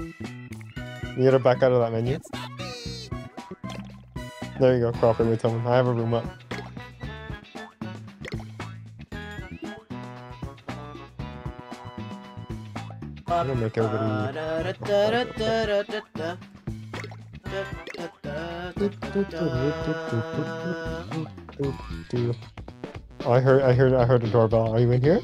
You gotta back out of that menu. There you go, cooperate with someone. I have a room up. I'm gonna make everybody. Oh, I heard a doorbell. Are you in here?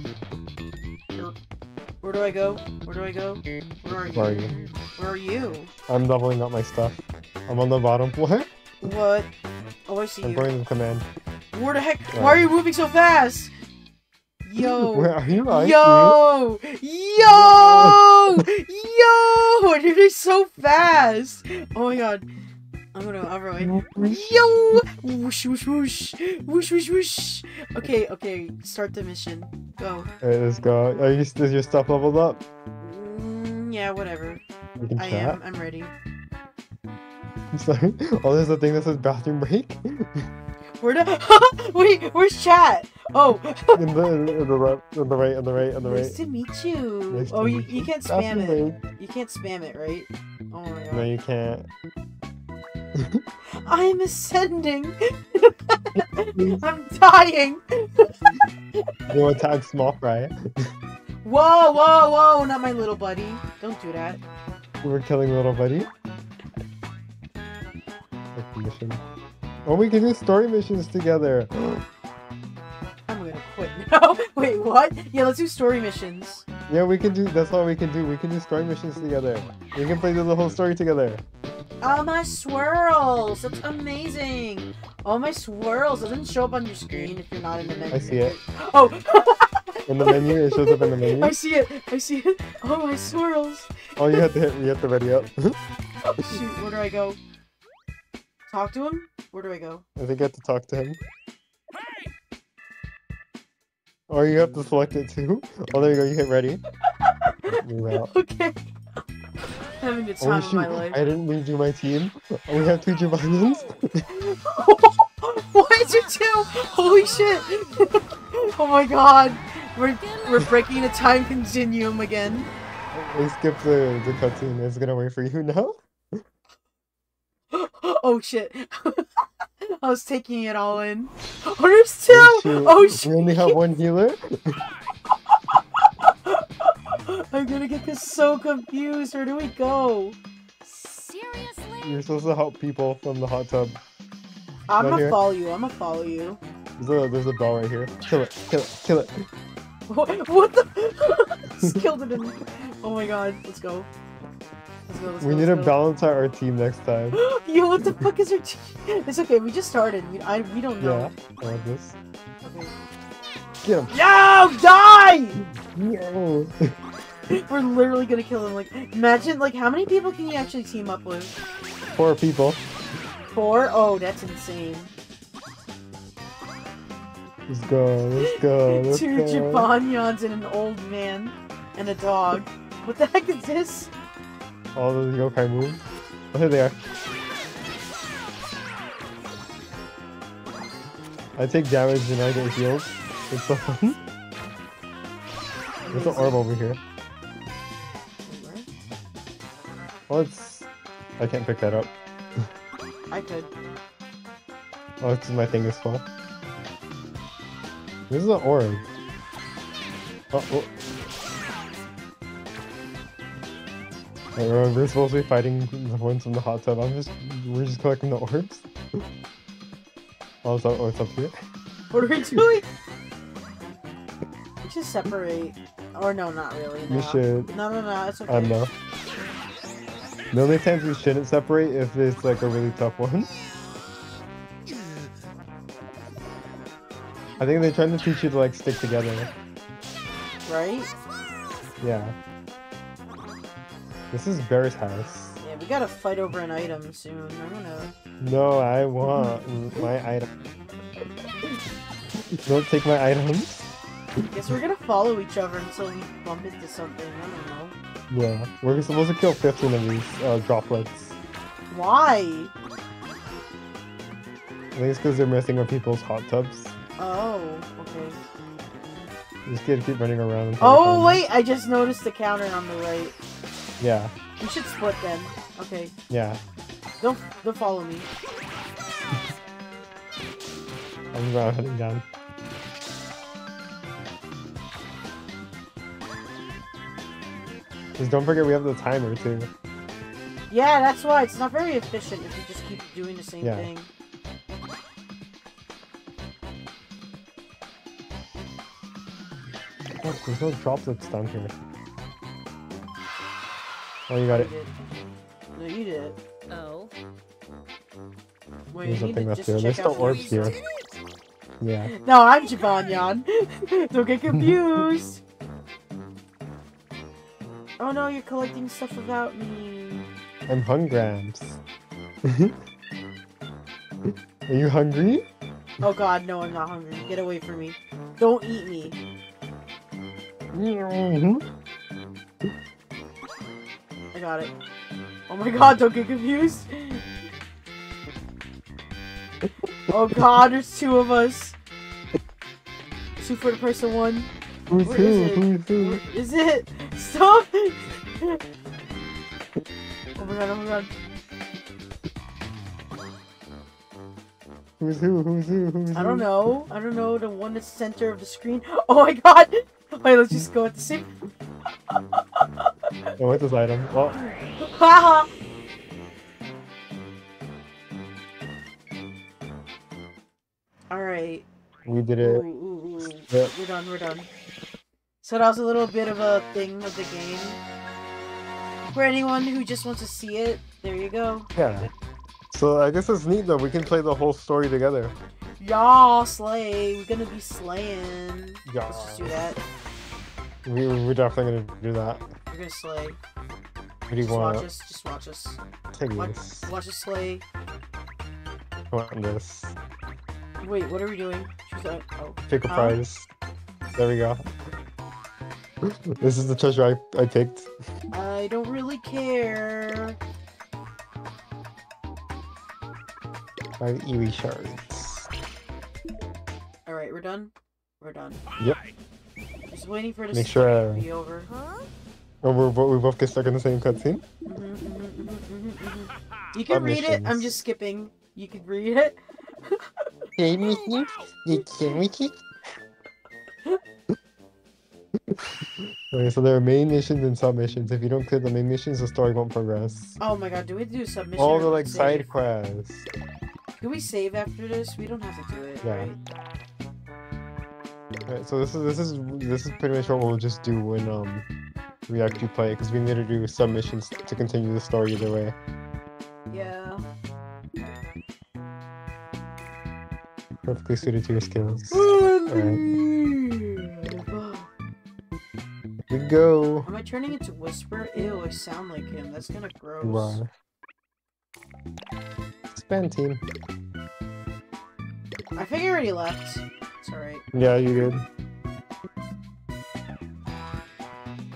Where do I go? Where do I go? Where are you? Where are you? I'm leveling up my stuff. I'm on the bottom floor. What? Oh, I see you. I'm going to command. Where the heck? Why are you moving so fast? Yo! Where are you? Yo! Yo! Yo! You're doing so fast! Oh my god. I'm gonna override. Yo! Whoosh, whoosh, whoosh! Whoosh, whoosh, whoosh! Okay, okay. Start the mission. Go. Hey, let's go. Is your stuff leveled up? Yeah, whatever. I am. I'm ready. I'm sorry. Oh, there's a thing that says bathroom break? Where the- Wait, where's chat? Oh! in the right. Nice to meet you. Nice oh, you can't spam it. You can't spam it, right? Oh my god. No, you can't. I'm ascending! I'm dying! You attack small fry. Whoa, whoa, whoa! Not my little buddy. Don't do that. We're killing little buddy? Mission. Oh, we can do story missions together! I'm gonna quit now. Wait, what? Yeah, let's do story missions. Yeah, we can do- that's all we can do. We can do story missions together. We can play through the whole story together. Oh, my swirls! That's amazing! Oh, my swirls! Doesn't show up on your screen if you're not in the menu. I see it. Oh! In the menu? It shows up in the menu? I see it! I see it! Oh, my swirls! Oh, you have to ready up. Oh, shoot, where do I go? Talk to him? Where do I go? I think I have to talk to him. Hey! Or you have to select it too. Oh, there you go. You hit ready. Okay. Having the time of my life. I didn't redo my team. We have 2 Jibanyans. Why did you do? Holy shit! Oh my god. We're breaking a time continuum again. We skipped the cutscene. It's gonna wait for you now. Oh shit! I was taking it all in. Oh, there's 2! Oh shit! We only have 1 healer? I'm gonna get this so confused. Where do we go? Seriously? You're supposed to help people from the hot tub. I'm gonna follow you. There's a ball right here. Kill it! Kill it! Kill it! What the? Just killed it in. Oh my god! Let's go. Let's go, we need to balance out our team next time. Yo, what the fuck is our team? It's okay, we just started. We don't know. Yeah, I like this. Okay. Get him. Yo, die! Yo. We're literally gonna kill him. Like, imagine, like, how many people can you actually team up with? 4 people. 4? Oh, that's insane. Let's go, let's go, let's 2 Jibanyans and an old man. And a dog. What the heck is this? All those yokai moves. Oh, here they are. I take damage and I get healed. It's so fun. There's an orb over here. Well, it's... I can't pick that up. I could. Oh, it's my thing is full. This is an orb. Oh. We're supposed to be fighting the ones from the hot tub. We're just collecting the orbs. Oh, it's up here. What are we doing? We should separate. Or no, not really. No. You should. No, it's okay. I don't know. The only times we shouldn't separate if it's like a really tough one. I think they're trying to teach you to like stick together. Right? Yeah. This is Bear's house. Yeah, we gotta fight over an item soon. I don't know. No, I want my item. Don't take my items. Guess we're gonna follow each other until we bump into something. I don't know. Yeah, we're supposed to kill 15 of these droplets. Why? I think it's because they're messing with people's hot tubs. Oh, okay. You just gotta keep running around. Oh, wait! I just noticed the counter on the right. Yeah. We should split then. Okay. Yeah. Don't follow me. I'm heading down. Just don't forget we have the timer too. Yeah, that's why it's not very efficient if you just keep doing the same thing. Look, there's no droplets down here. Oh, you got it. No, you did it. Oh. Wait, there's nothing left here. There's no orbs here. Yeah. No, I'm Jibanyan. Don't get confused. Oh no, you're collecting stuff without me. I'm hungrams. Are you hungry? Oh god, no, I'm not hungry. Get away from me. Don't eat me. I got it. Oh my god, don't get confused. Oh god, there's two of us. Two for the person one. Where is it? Where is it? Stop! Oh my god, oh my god. Who's who? Who's who? Who's who? I don't know. I don't know. The one that's center of the screen. Oh my god! Wait, let's just go at the same. Oh, what's this item? Oh. Haha! Alright. We did it. Ooh, ooh, ooh. Yep. We're done, we're done. So that was a little bit of a thing of the game. For anyone who just wants to see it, there you go. Yeah. So I guess it's neat though, we can play the whole story together. Y'all slay! We're gonna be slaying. Y'all. Let's just do that. We're definitely gonna do that. We're gonna slay. What do you want? Watch us, just watch us. Take this. Watch us slay. I want this. Wait, what are we doing? Choose pick a prize. There we go. This is the treasure I picked. I don't really care. 5 Eevee shards. Alright, we're done? We're done. Yep. Just waiting for this to be over. Huh? Oh, we both get stuck in the same cutscene? You can read it, I'm just skipping. You can read it. Okay, so there are main missions and sub-missions. If you don't clear the main missions, the story won't progress. Oh my god, do we do sub-missions? All the, like, side quests. Can we save after this? We don't have to do it, right? Alright, so this is pretty much what we'll just do when, we actually play it, because we need to do sub-missions to continue the story either way. Yeah. Perfectly suited to your skills. We go. Am I turning into Whisper? Ew, I sound like him. That's kind of gross. You are. Expand team. I think I already left. It's alright. Yeah, you're good.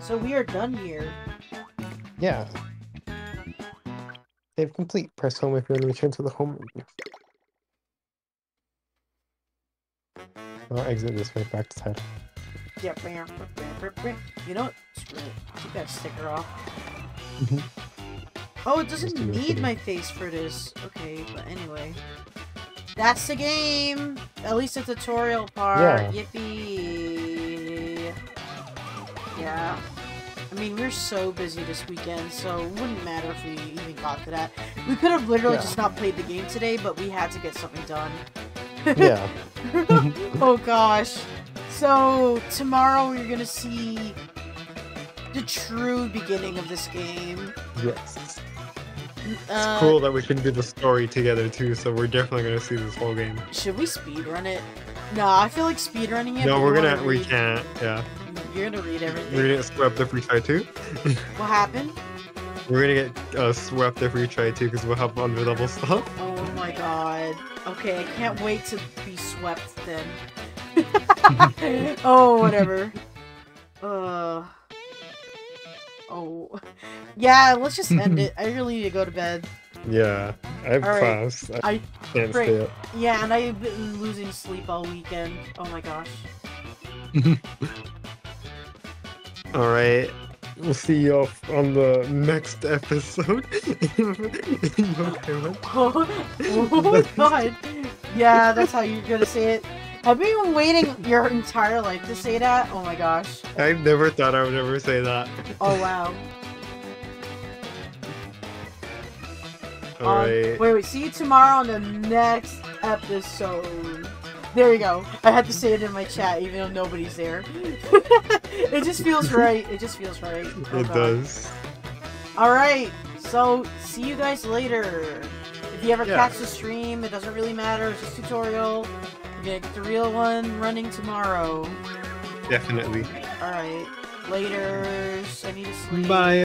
So we are done here. Yeah. Save complete. Press home if you want to return to the home menu. I'll exit this way back to head. Yeah, you know what? Screw it. Keep that sticker off. Oh, it doesn't need my face for this. Okay, but anyway. That's the game! At least the tutorial part. Yeah. Yippee! Yeah. I mean, we're so busy this weekend, so it wouldn't matter if we even got to that. We could have literally just not played the game today, but we had to get something done. Yeah. Oh gosh. So, tomorrow we're gonna see the true beginning of this game. Yes. It's cool that we can do the story together too, so we're definitely gonna see this whole game. Should we speedrun it? No, I feel like speedrunning it. No, we're gonna, we can't, yeah. You're gonna read everything. We're gonna get swept if we try to. What happened? We're gonna get swept if we try to, because we'll have under level stuff. Oh my god. Okay, I can't wait to be swept then. Oh, whatever. Oh. Yeah, let's just end it. I really need to go to bed. Yeah, I have class. Right. I can't stay up. Yeah, and I've been losing sleep all weekend. Oh my gosh. Alright, we'll see y'all on the next episode. Oh, oh god. Yeah, that's how you're gonna say it. I've been waiting your entire life to say that. Oh my gosh. I never thought I would ever say that. Oh wow. Alright. Wait, see you tomorrow on the next episode. There we go. I had to say it in my chat even though nobody's there. It just feels right. It just feels right. Oh, it does. Alright, so see you guys later. If you ever catch the stream, it doesn't really matter. It's just a tutorial. We're gonna get the real one running tomorrow. Definitely. Alright. Laters. I need to sleep. Bye.